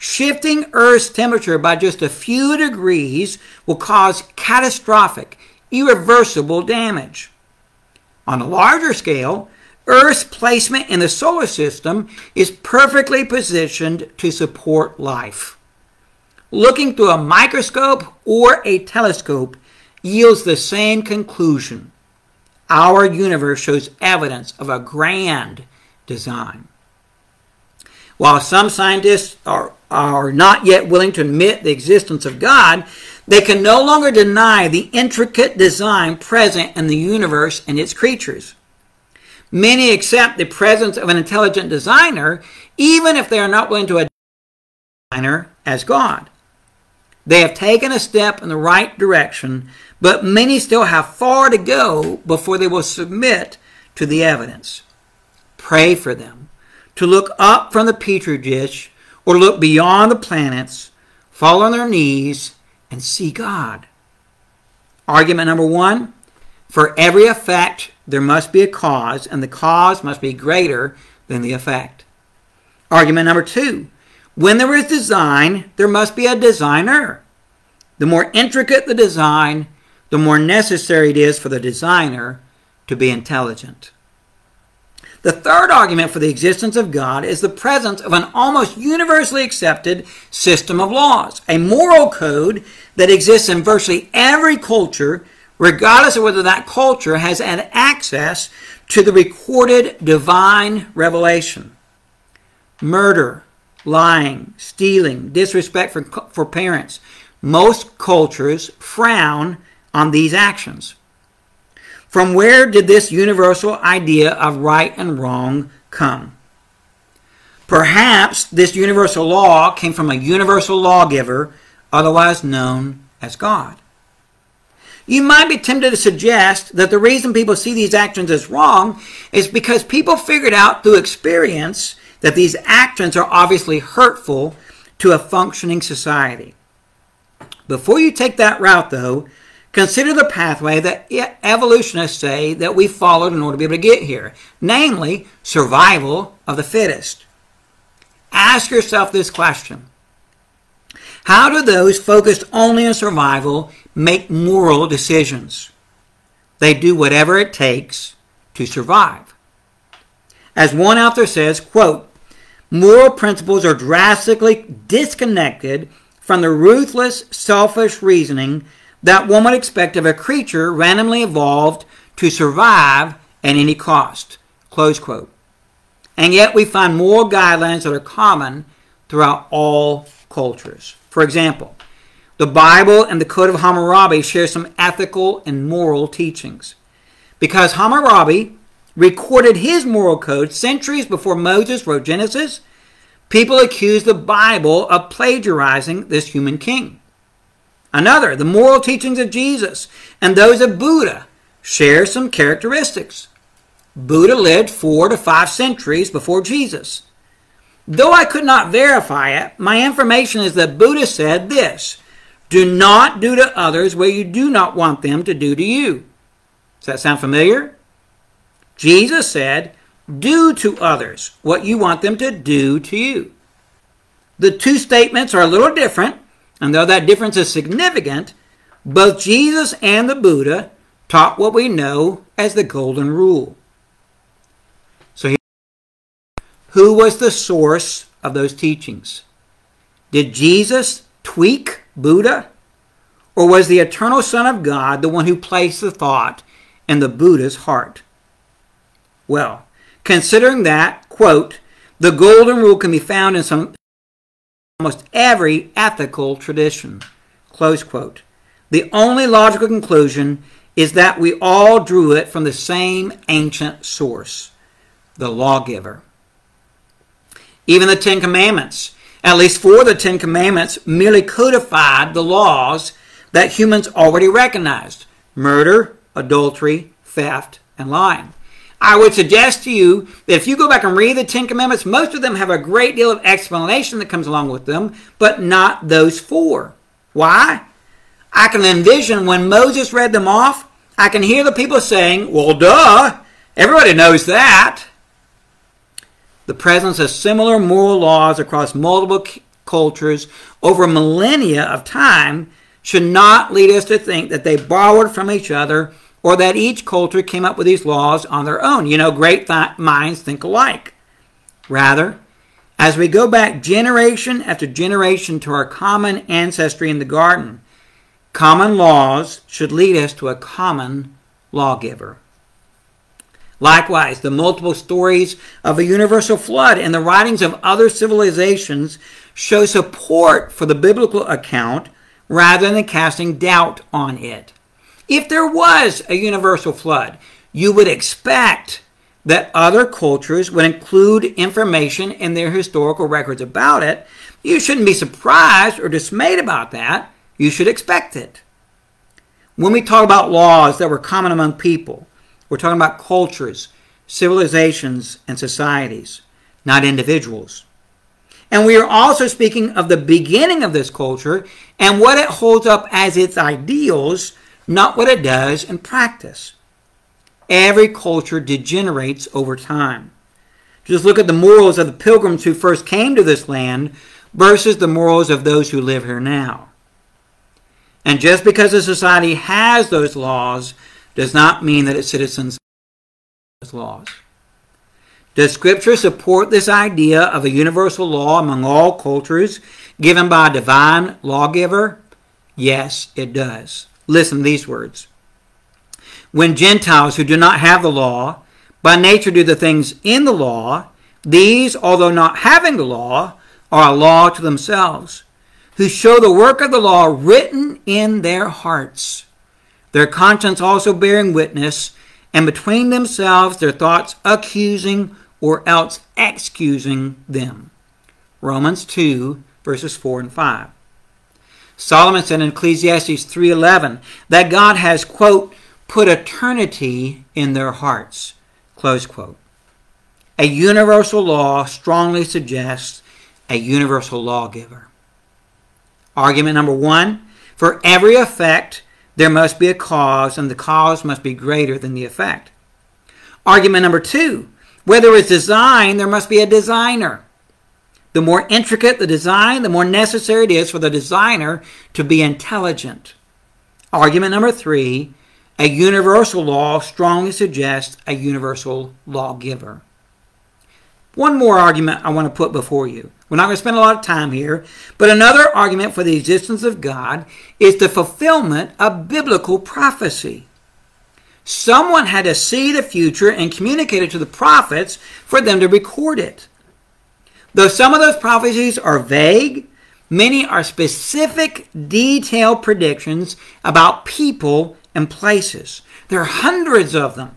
Shifting Earth's temperature by just a few degrees will cause catastrophic, irreversible damage. On a larger scale, Earth's placement in the solar system is perfectly positioned to support life. Looking through a microscope or a telescope yields the same conclusion. Our universe shows evidence of a grand design. While some scientists are are not yet willing to admit the existence of God, they can no longer deny the intricate design present in the universe and its creatures. Many accept the presence of an intelligent designer, even if they are not willing to identify the designer as God. They have taken a step in the right direction, but many still have far to go before they will submit to the evidence. Pray for them to look up from the petri dish or look beyond the planets, fall on their knees, and see God. Argument number one, for every effect there must be a cause, and the cause must be greater than the effect. Argument number two, when there is design, there must be a designer. The more intricate the design, the more necessary it is for the designer to be intelligent. The third argument for the existence of God is the presence of an almost universally accepted system of laws, a moral code that exists in virtually every culture, regardless of whether that culture has had access to the recorded divine revelation. Murder, lying, stealing, disrespect for, for parents. Most cultures frown on these actions. From where did this universal idea of right and wrong come? Perhaps this universal law came from a universal lawgiver, otherwise known as God. You might be tempted to suggest that the reason people see these actions as wrong is because people figured out through experience that these actions are obviously hurtful to a functioning society. Before you take that route, though, consider the pathway that evolutionists say that we followed in order to be able to get here, namely survival of the fittest. Ask yourself this question. How do those focused only on survival make moral decisions? They do whatever it takes to survive. As one author says, quote, moral principles are drastically disconnected from the ruthless, selfish reasoning that one would expect of a creature randomly evolved to survive at any cost. Close quote. And yet we find moral guidelines that are common throughout all cultures. For example, the Bible and the Code of Hammurabi share some ethical and moral teachings. Because Hammurabi recorded his moral code centuries before Moses wrote Genesis, people accused the Bible of plagiarizing this human king. Another, the moral teachings of Jesus and those of Buddha share some characteristics. Buddha lived four to five centuries before Jesus. Though I could not verify it, my information is that Buddha said this: do not do to others what you do not want them to do to you. Does that sound familiar? Jesus said, do to others what you want them to do to you. The two statements are a little different, and though that difference is significant, both Jesus and the Buddha taught what we know as the Golden Rule. So, who was the source of those teachings? Did Jesus tweak Buddha? Or was the eternal Son of God the one who placed the thought in the Buddha's heart? Well, considering that, quote, the Golden Rule can be found in some almost every ethical tradition, close quote, the only logical conclusion is that we all drew it from the same ancient source, the lawgiver. Even the Ten Commandments, at least four of the Ten Commandments, merely codified the laws that humans already recognized: murder, adultery, theft, and lying. I would suggest to you that if you go back and read the Ten Commandments, most of them have a great deal of explanation that comes along with them, but not those four. Why? I can envision when Moses read them off, I can hear the people saying, well, duh, everybody knows that. The presence of similar moral laws across multiple cultures over millennia of time should not lead us to think that they borrowed from each other or that each culture came up with these laws on their own. You know, great th- minds think alike. Rather, as we go back generation after generation to our common ancestry in the garden, common laws should lead us to a common lawgiver. Likewise, the multiple stories of a universal flood and the writings of other civilizations show support for the biblical account rather than casting doubt on it. If there was a universal flood, you would expect that other cultures would include information in their historical records about it. You shouldn't be surprised or dismayed about that. You should expect it. When we talk about laws that were common among people, we're talking about cultures, civilizations, and societies, not individuals. And we are also speaking of the beginning of this culture and what it holds up as its ideals, not what it does in practice. Every culture degenerates over time. Just look at the morals of the pilgrims who first came to this land versus the morals of those who live here now. And just because a society has those laws does not mean that its citizens have those laws. Does Scripture support this idea of a universal law among all cultures given by a divine lawgiver? Yes, it does. Listen to these words. When Gentiles who do not have the law, by nature do the things in the law, these, although not having the law, are a law to themselves, who show the work of the law written in their hearts, their conscience also bearing witness, and between themselves their thoughts accusing or else excusing them. Romans two, verses four and five. Solomon said in Ecclesiastes three eleven that God has, quote, put eternity in their hearts, close quote. A universal law strongly suggests a universal lawgiver. Argument number one, for every effect, there must be a cause, and the cause must be greater than the effect. Argument number two, where there is design, there must be a designer. The more intricate the design, the more necessary it is for the designer to be intelligent. Argument number three, a universal law strongly suggests a universal lawgiver. One more argument I want to put before you. We're not going to spend a lot of time here, but another argument for the existence of God is the fulfillment of biblical prophecy. Someone had to see the future and communicate it to the prophets for them to record it. Though some of those prophecies are vague, many are specific, detailed predictions about people and places. There are hundreds of them.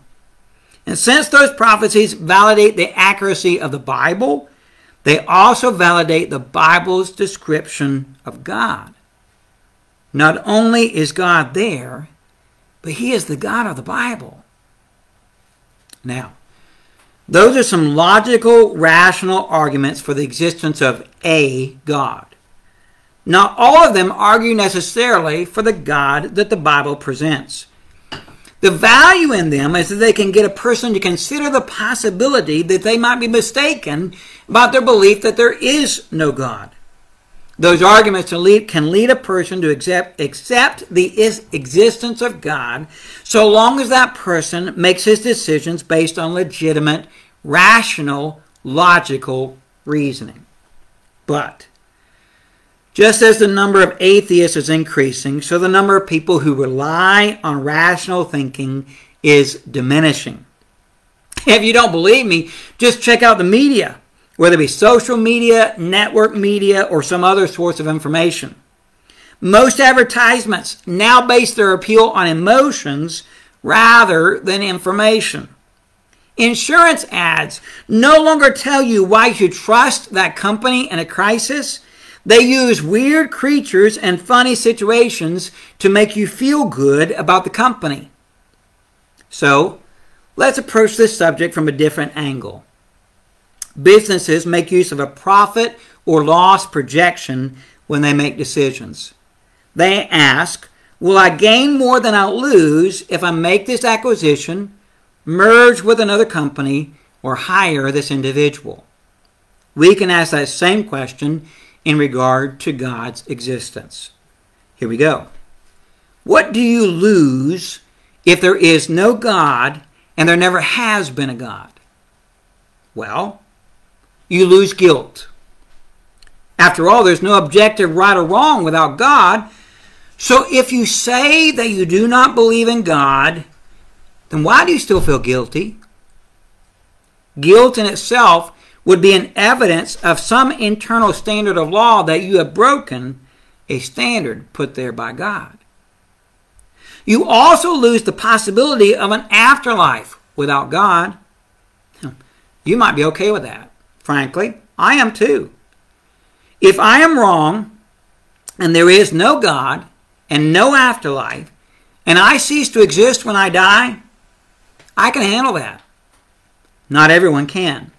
And since those prophecies validate the accuracy of the Bible, they also validate the Bible's description of God. Not only is God there, but He is the God of the Bible. Now, those are some logical, rational arguments for the existence of a God. Not all of them argue necessarily for the God that the Bible presents. The value in them is that they can get a person to consider the possibility that they might be mistaken about their belief that there is no God. Those arguments can lead, can lead a person to accept, accept the is, existence of God so long as that person makes his decisions based on legitimate, rational, logical reasoning. But just as the number of atheists is increasing, so the number of people who rely on rational thinking is diminishing. If you don't believe me, just check out the media, whether it be social media, network media, or some other source of information. Most advertisements now base their appeal on emotions rather than information. Insurance ads no longer tell you why you should trust that company in a crisis. They use weird creatures and funny situations to make you feel good about the company. So, let's approach this subject from a different angle. Businesses make use of a profit or loss projection when they make decisions. They ask, will I gain more than I'll lose if I make this acquisition, merge with another company, or hire this individual? We can ask that same question in regard to God's existence. Here we go. What do you lose if there is no God and there never has been a God? Well, you lose guilt. After all, there's no objective right or wrong without God. So if you say that you do not believe in God, then why do you still feel guilty? Guilt in itself would be an evidence of some internal standard of law that you have broken, a standard put there by God. You also lose the possibility of an afterlife without God. You might be okay with that. Frankly, I am too. If I am wrong, and there is no God, and no afterlife, and I cease to exist when I die, I can handle that. Not everyone can.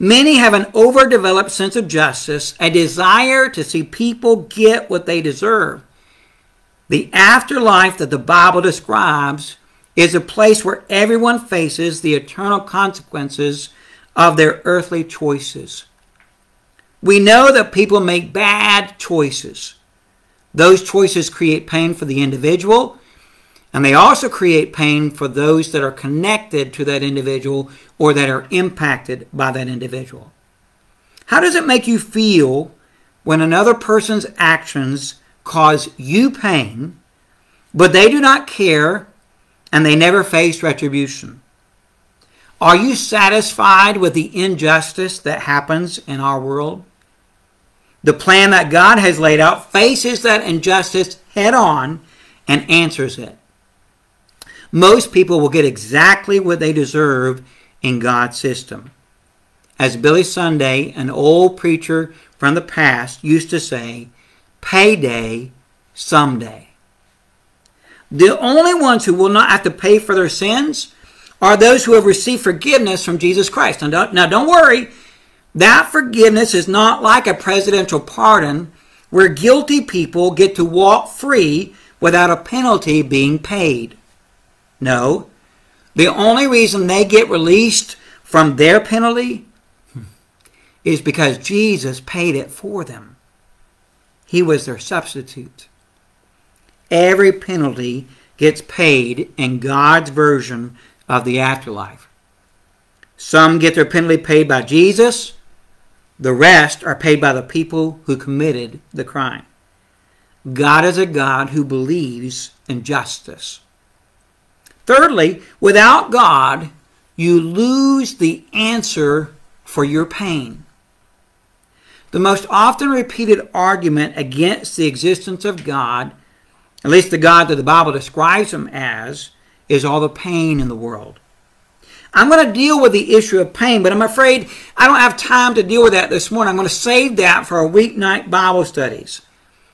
Many have an overdeveloped sense of justice, a desire to see people get what they deserve. The afterlife that the Bible describes is a place where everyone faces the eternal consequences of their earthly choices. We know that people make bad choices. Those choices create pain for the individual, and they also create pain for those that are connected to that individual or that are impacted by that individual. How does it make you feel when another person's actions cause you pain, but they do not care and they never face retribution? Are you satisfied with the injustice that happens in our world? The plan that God has laid out faces that injustice head on and answers it. Most people will get exactly what they deserve in God's system. As Billy Sunday, an old preacher from the past, used to say, payday someday. The only ones who will not have to pay for their sins are those who have received forgiveness from Jesus Christ. Now don't, now don't worry, that forgiveness is not like a presidential pardon where guilty people get to walk free without a penalty being paid. No, the only reason they get released from their penalty is because Jesus paid it for them. He was their substitute. Every penalty gets paid in God's version of the afterlife. Some get their penalty paid by Jesus. The rest are paid by the people who committed the crime. God is a God who believes in justice. Thirdly, without God, you lose the answer for your pain. The most often repeated argument against the existence of God, at least the God that the Bible describes him as, is all the pain in the world. I'm going to deal with the issue of pain, but I'm afraid I don't have time to deal with that this morning. I'm going to save that for our weeknight Bible studies.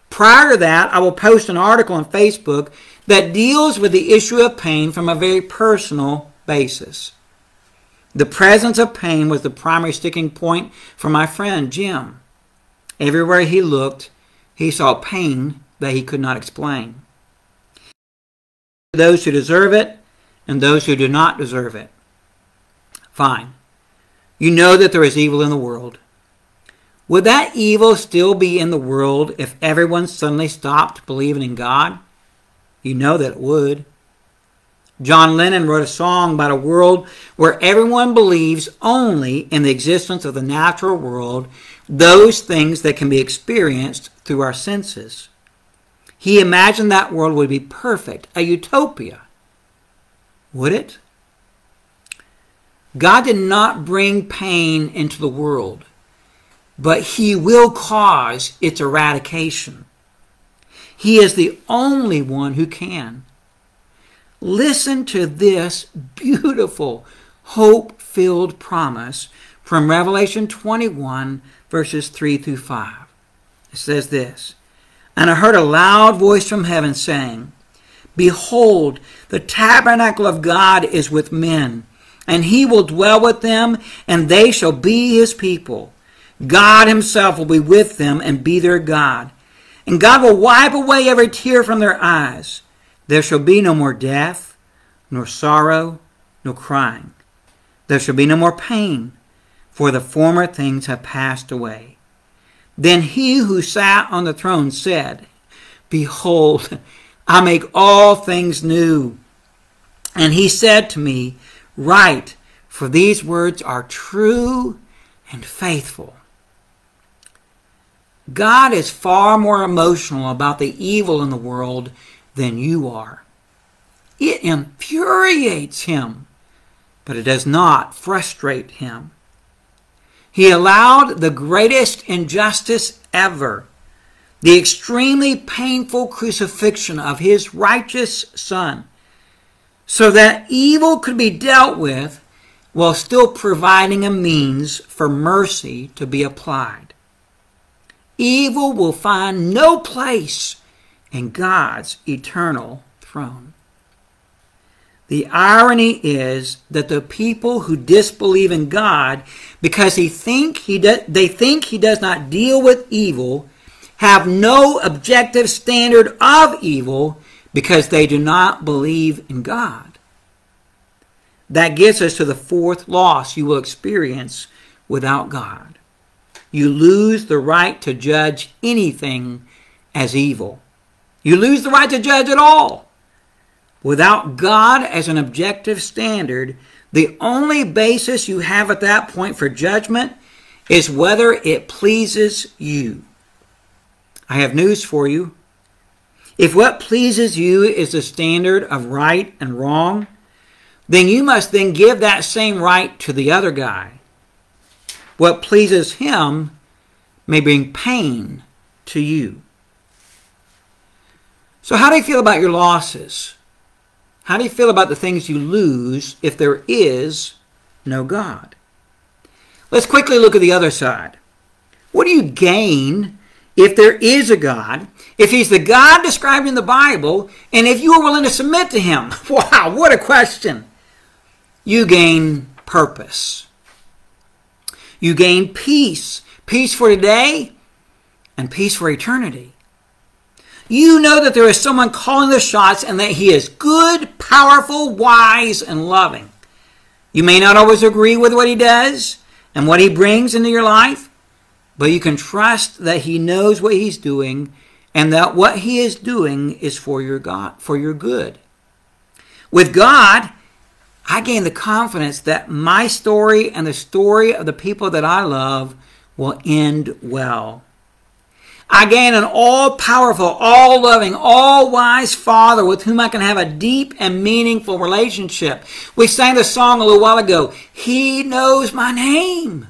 Prior to that, I will post an article on Facebook that deals with the issue of pain from a very personal basis. The presence of pain was the primary sticking point for my friend Jim. Everywhere he looked, he saw pain that he could not explain. Those who deserve it and those who do not deserve it. Fine. You know that there is evil in the world. Would that evil still be in the world if everyone suddenly stopped believing in God? You know that it would. John Lennon wrote a song about a world where everyone believes only in the existence of the natural world, those things that can be experienced through our senses. He imagined that world would be perfect, a utopia. Would it? God did not bring pain into the world, but he will cause its eradication. He is the only one who can. Listen to this beautiful, hope-filled promise from Revelation twenty-one, verses three through five. It says this, "And I heard a loud voice from heaven saying, 'Behold, the tabernacle of God is with men, and he will dwell with them, and they shall be his people. God himself will be with them and be their God. And God will wipe away every tear from their eyes. There shall be no more death, nor sorrow, nor crying. There shall be no more pain, for the former things have passed away.' Then he who sat on the throne said, 'Behold, I make all things new.' And he said to me, 'Write, for these words are true and faithful.'" God is far more emotional about the evil in the world than you are. It infuriates him, but it does not frustrate him. He allowed the greatest injustice ever, the extremely painful crucifixion of his righteous Son, so that evil could be dealt with while still providing a means for mercy to be applied. Evil will find no place in God's eternal throne. The irony is that the people who disbelieve in God because he think he do, they think he does not deal with evil have no objective standard of evil because they do not believe in God. That gets us to the fourth loss you will experience without God. You lose the right to judge anything as evil. You lose the right to judge at all. Without God as an objective standard, the only basis you have at that point for judgment is whether it pleases you. I have news for you. If what pleases you is the standard of right and wrong, then you must then give that same right to the other guy. What pleases him may bring pain to you. So how do you feel about your losses? How do you feel about the things you lose if there is no God? Let's quickly look at the other side. What do you gain if there is a God, if he's the God described in the Bible, and if you are willing to submit to him? Wow, what a question. You gain purpose. You gain peace. Peace for today and peace for eternity. You know that there is someone calling the shots and that he is good, powerful, wise, and loving. You may not always agree with what he does and what he brings into your life, but you can trust that he knows what he's doing and that what he is doing is for your God, for your good. With God, I gain the confidence that my story and the story of the people that I love will end well. I gain an all-powerful, all-loving, all-wise Father with whom I can have a deep and meaningful relationship. We sang the song a little while ago, He knows my name.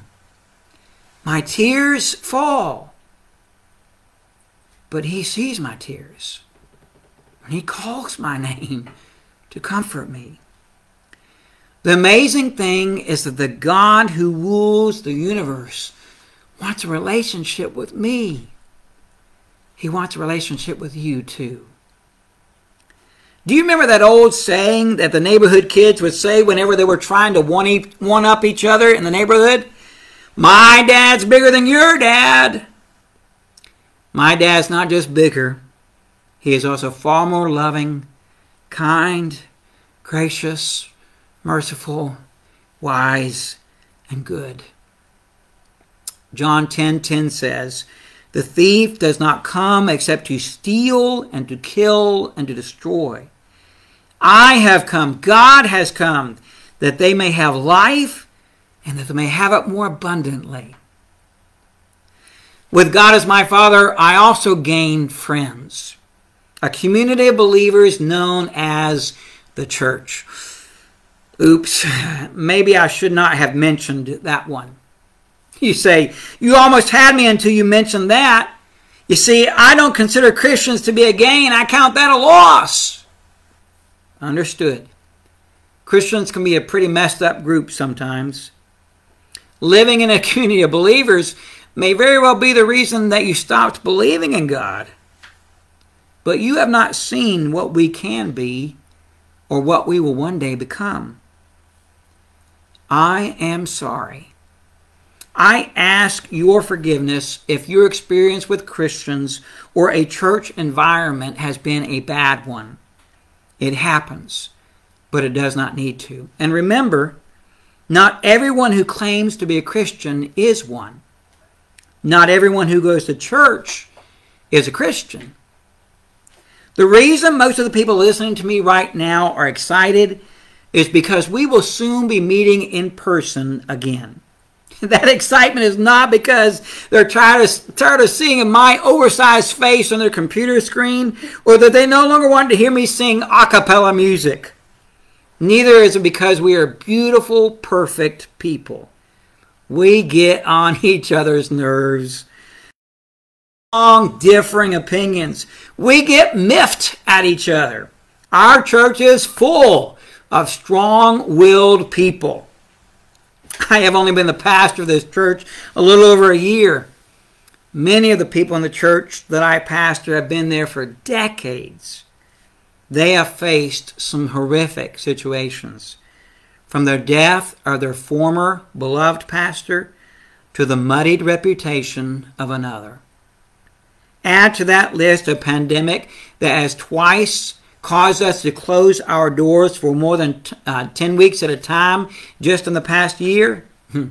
My tears fall, but He sees my tears. And He calls my name to comfort me. The amazing thing is that the God who rules the universe wants a relationship with me. He wants a relationship with you too. Do you remember that old saying that the neighborhood kids would say whenever they were trying to one-up each other in the neighborhood? My dad's bigger than your dad. My dad's not just bigger. He is also far more loving, kind, gracious, merciful, wise, and good. John ten ten says, the thief does not come except to steal and to kill and to destroy. I have come, God has come, that they may have life and that they may have it more abundantly. With God as my Father, I also gain friends. A community of believers known as the church. Oops, maybe I should not have mentioned that one. You say, you almost had me until you mentioned that. You see, I don't consider Christians to be a gain. I count that a loss. Understood. Christians can be a pretty messed up group sometimes. Living in a community of believers may very well be the reason that you stopped believing in God. But you have not seen what we can be or what we will one day become. I am sorry. I ask your forgiveness if your experience with Christians or a church environment has been a bad one. It happens, but it does not need to. And remember, not everyone who claims to be a Christian is one. Not everyone who goes to church is a Christian. The reason most of the people listening to me right now are excited is because we will soon be meeting in person again. That excitement is not because they're tired of, tired of seeing my oversized face on their computer screen or that they no longer want to hear me sing a cappella music. Neither is it because we are beautiful, perfect people. We get on each other's nerves. Long, differing opinions. We get miffed at each other. Our church is full of strong-willed people. I have only been the pastor of this church a little over a year. Many of the people in the church that I pastor have been there for decades. They have faced some horrific situations, from their death of their former beloved pastor to the muddied reputation of another. Add to that list a pandemic that has twice caused us to close our doors for more than uh, ten weeks at a time just in the past year. Hmm.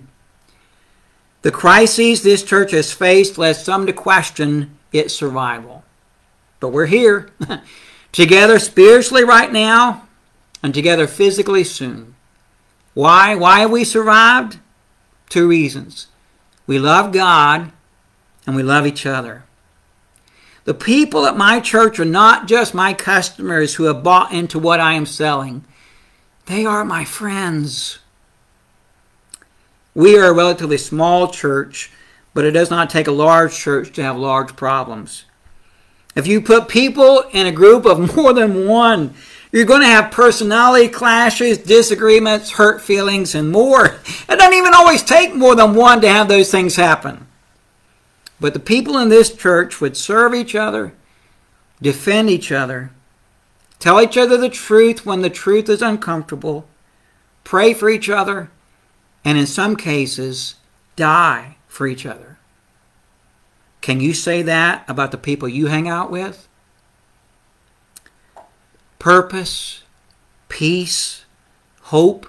The crises this church has faced led some to question its survival. But we're here, together spiritually right now and together physically soon. Why? Why have we survived? Two reasons. We love God and we love each other. The people at my church are not just my customers who have bought into what I am selling. They are my friends. We are a relatively small church, but it does not take a large church to have large problems. If you put people in a group of more than one, you're going to have personality clashes, disagreements, hurt feelings, and more. It doesn't even always take more than one to have those things happen. But the people in this church would serve each other, defend each other, tell each other the truth when the truth is uncomfortable, pray for each other, and in some cases, die for each other. Can you say that about the people you hang out with? Purpose, peace, hope,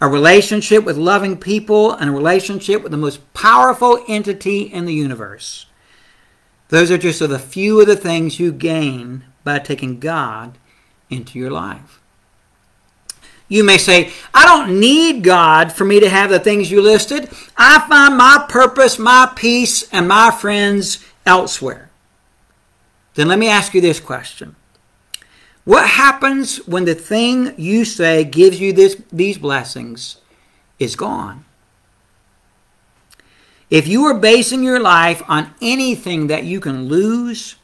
a relationship with loving people, and a relationship with the most powerful entity in the universe. Those are just a few of the things you gain by taking God into your life. You may say, I don't need God for me to have the things you listed. I find my purpose, my peace, and my friends elsewhere. Then let me ask you this question. What happens when the thing you say gives you this, these blessings is gone? If you are basing your life on anything that you can lose,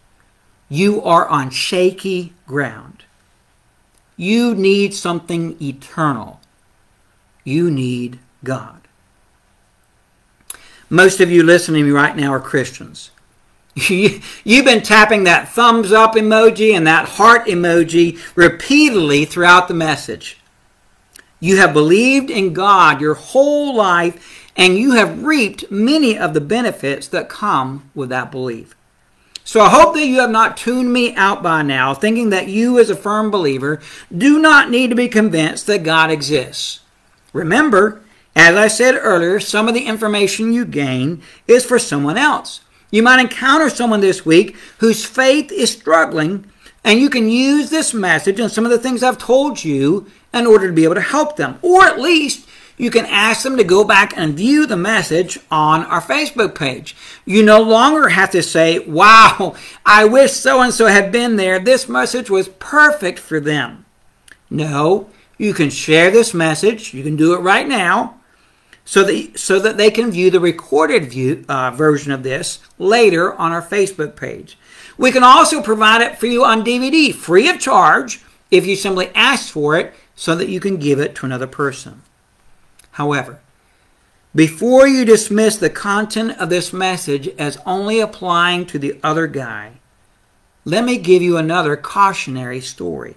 you are on shaky ground. You need something eternal. You need God. Most of you listening to me right now are Christians. You've been tapping that thumbs up emoji and that heart emoji repeatedly throughout the message. You have believed in God your whole life, and you have reaped many of the benefits that come with that belief. So I hope that you have not tuned me out by now, thinking that you as a firm believer do not need to be convinced that God exists. Remember, as I said earlier, some of the information you gain is for someone else. You might encounter someone this week whose faith is struggling, and you can use this message and some of the things I've told you in order to be able to help them. Or at least you can ask them to go back and view the message on our Facebook page. You no longer have to say, wow, I wish so-and-so had been there. This message was perfect for them. No, you can share this message. You can do it right now. So that, so that they can view the recorded view, uh, version of this later on our Facebook page. We can also provide it for you on D V D, free of charge, if you simply ask for it, so that you can give it to another person. However, before you dismiss the content of this message as only applying to the other guy, let me give you another cautionary story.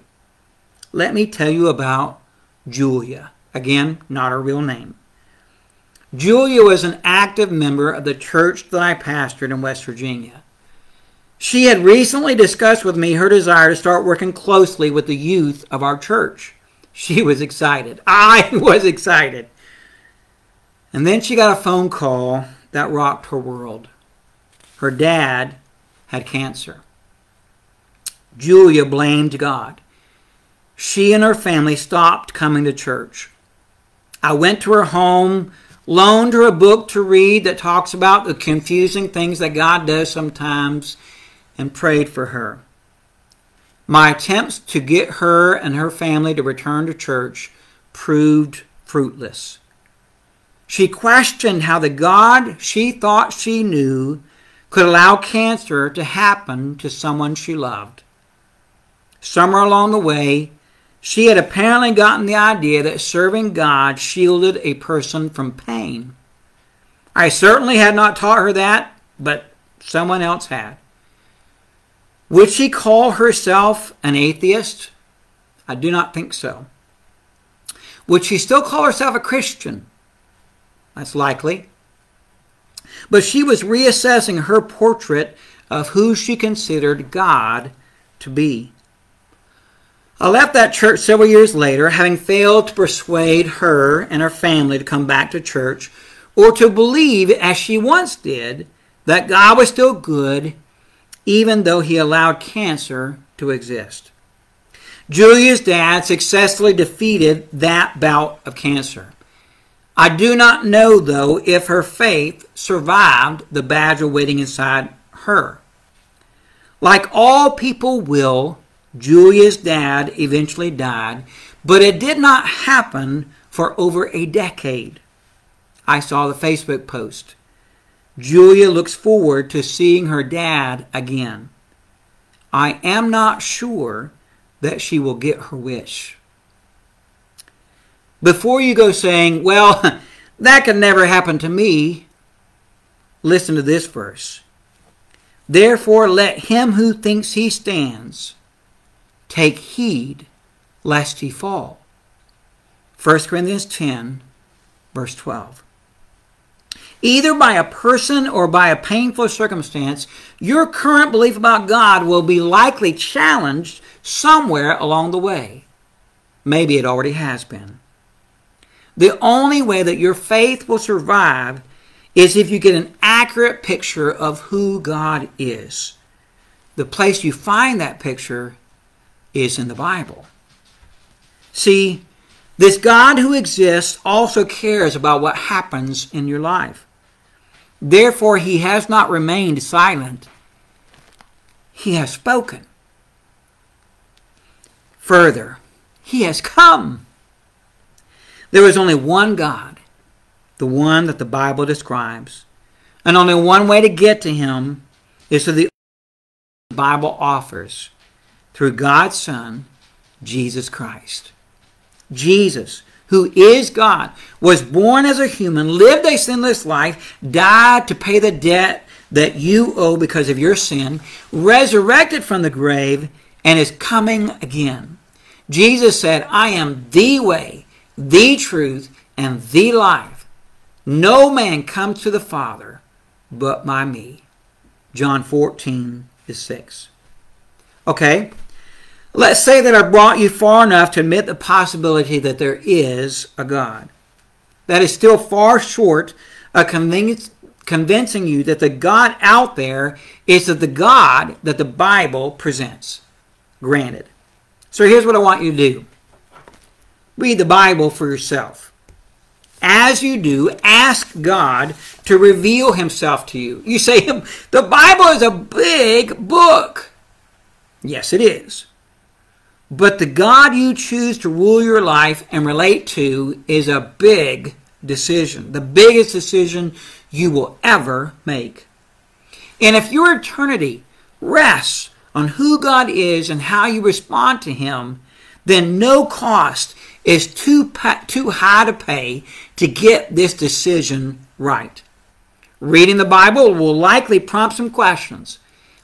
Let me tell you about Julia. Again, not her real name. Julia was an active member of the church that I pastored in West Virginia. She had recently discussed with me her desire to start working closely with the youth of our church. She was excited. I was excited. And then she got a phone call that rocked her world. Her dad had cancer. Julia blamed God. She and her family stopped coming to church. I went to her home, loaned her a book to read that talks about the confusing things that God does sometimes, and prayed for her. My attempts to get her and her family to return to church proved fruitless. She questioned how the God she thought she knew could allow cancer to happen to someone she loved. Somewhere along the way, she had apparently gotten the idea that serving God shielded a person from pain. I certainly had not taught her that, but someone else had. Would she call herself an atheist? I do not think so. Would she still call herself a Christian? That's likely. But she was reassessing her portrait of who she considered God to be. I left that church several years later, having failed to persuade her and her family to come back to church or to believe, as she once did, that God was still good even though he allowed cancer to exist. Julia's dad successfully defeated that bout of cancer. I do not know, though, if her faith survived the badge awaiting inside her. Like all people will, Julia's dad eventually died, but it did not happen for over a decade. I saw the Facebook post. Julia looks forward to seeing her dad again. I am not sure that she will get her wish. Before you go saying, well, that could never happen to me, listen to this verse. Therefore, let him who thinks he stands take heed, lest he fall. First Corinthians ten, verse twelve. Either by a person or by a painful circumstance, your current belief about God will be likely challenged somewhere along the way. Maybe it already has been. The only way that your faith will survive is if you get an accurate picture of who God is. The place you find that picture is is in the Bible. See, this God who exists also cares about what happens in your life. Therefore, he has not remained silent he has spoken. Further, he has come. There is only one God, the one that the Bible describes, and only one way to get to him is through the Bible offers, through God's Son, Jesus Christ. Jesus, who is God, was born as a human, lived a sinless life, died to pay the debt that you owe because of your sin, resurrected from the grave, and is coming again. Jesus said, I am the way, the truth, and the life. No man comes to the Father but by me. John fourteen is six. Okay, let's say that I brought you far enough to admit the possibility that there is a God. That is still far short of convinc convincing you that the God out there is the God that the Bible presents. Granted. So here's what I want you to do. Read the Bible for yourself. As you do, ask God to reveal himself to you. You say, the Bible is a big book. Yes, it is. But the God you choose to rule your life and relate to is a big decision. The biggest decision you will ever make. And if your eternity rests on who God is and how you respond to him, then no cost is too, too high to pay to get this decision right. Reading the Bible will likely prompt some questions.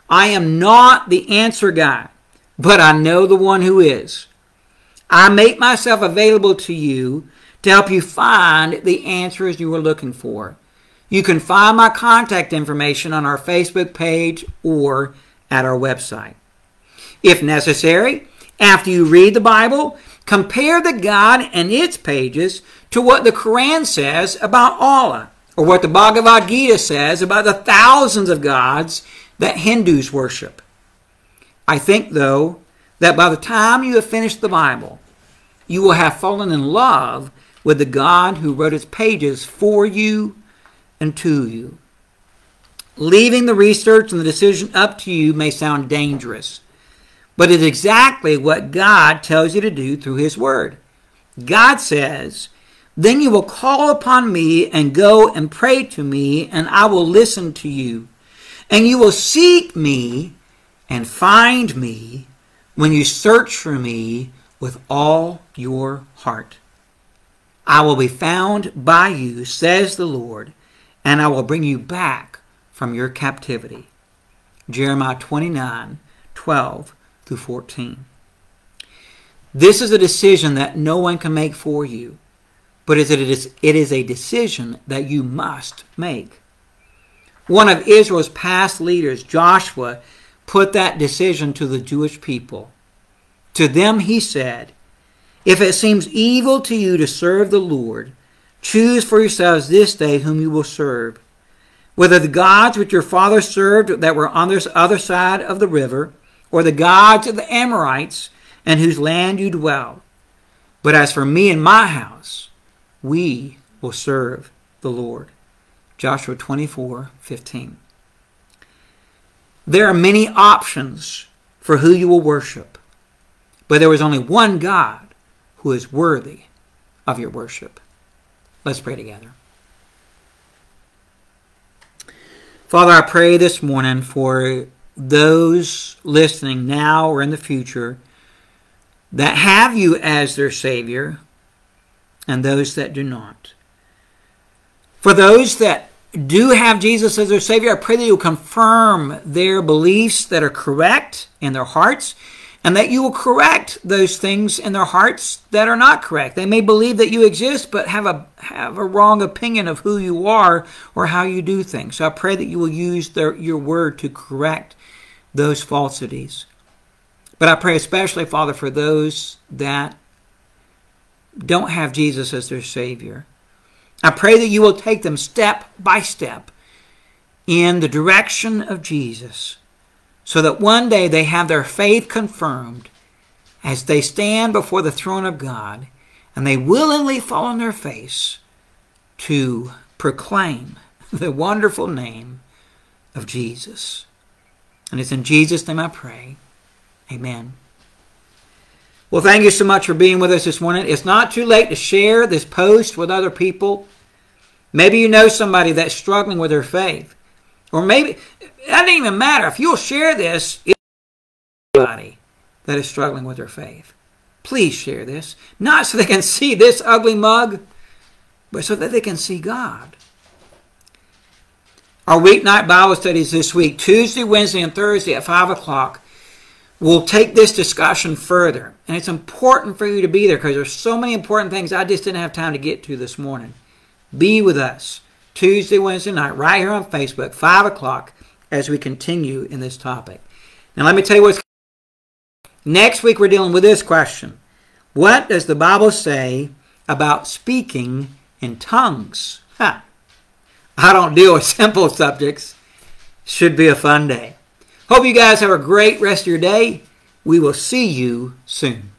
I am not the answer guy, but I know the one who is. I make myself available to you to help you find the answers you are looking for. You can find my contact information on our Facebook page or at our website. If necessary, after you read the Bible, compare the guide and its pages to what the Quran says about Allah, or what the Bhagavad Gita says about the thousands of gods that Hindus worship. I think, though, that by the time you have finished the Bible, you will have fallen in love with the God who wrote its pages for you and to you. Leaving the research and the decision up to you may sound dangerous, but it's exactly what God tells you to do through his word. God says, then you will call upon me and go and pray to me, and I will listen to you. And you will seek me and find me when you search for me with all your heart. I will be found by you, says the Lord, and I will bring you back from your captivity. Jeremiah twenty-nine, twelve through fourteen. This is a decision that no one can make for you, but it is a decision that you must make. One of Israel's past leaders, Joshua, put that decision to the Jewish people. To them he said, if it seems evil to you to serve the Lord, choose for yourselves this day whom you will serve, whether the gods which your fathers served that were on this other side of the river, or the gods of the Amorites, in whose land you dwell. But as for me and my house, we will serve the Lord. Joshua twenty-four fifteen. There are many options for who you will worship, but there is only one God who is worthy of your worship. Let's pray together. Father, I pray this morning for those listening now or in the future that have you as their Savior and those that do not. For those that do have Jesus as their Savior, I pray that you will confirm their beliefs that are correct in their hearts, and that you will correct those things in their hearts that are not correct. They may believe that you exist, but have a, have a wrong opinion of who you are or how you do things. So I pray that you will use their, your word to correct those falsities. But I pray especially, Father, for those that don't have Jesus as their Savior. I pray that you will take them step by step in the direction of Jesus, so that one day they have their faith confirmed as they stand before the throne of God, and they willingly fall on their face to proclaim the wonderful name of Jesus. And it's in Jesus' name I pray. Amen. Well, thank you so much for being with us this morning. It's not too late to share this post with other people. Maybe you know somebody that's struggling with their faith. Or maybe, that doesn't even matter. If you'll share this, it's somebody that is struggling with their faith. Please share this. Not so they can see this ugly mug, but so that they can see God. Our weeknight Bible studies this week, Tuesday, Wednesday, and Thursday at five o'clock, we'll take this discussion further. And it's important for you to be there because there's so many important things I just didn't have time to get to this morning. Be with us Tuesday, Wednesday night, right here on Facebook, five o'clock, as we continue in this topic. Now let me tell you what's coming. Next week we're dealing with this question. What does the Bible say about speaking in tongues? Huh. I don't deal with simple subjects. Should be a fun day. Hope you guys have a great rest of your day. We will see you soon.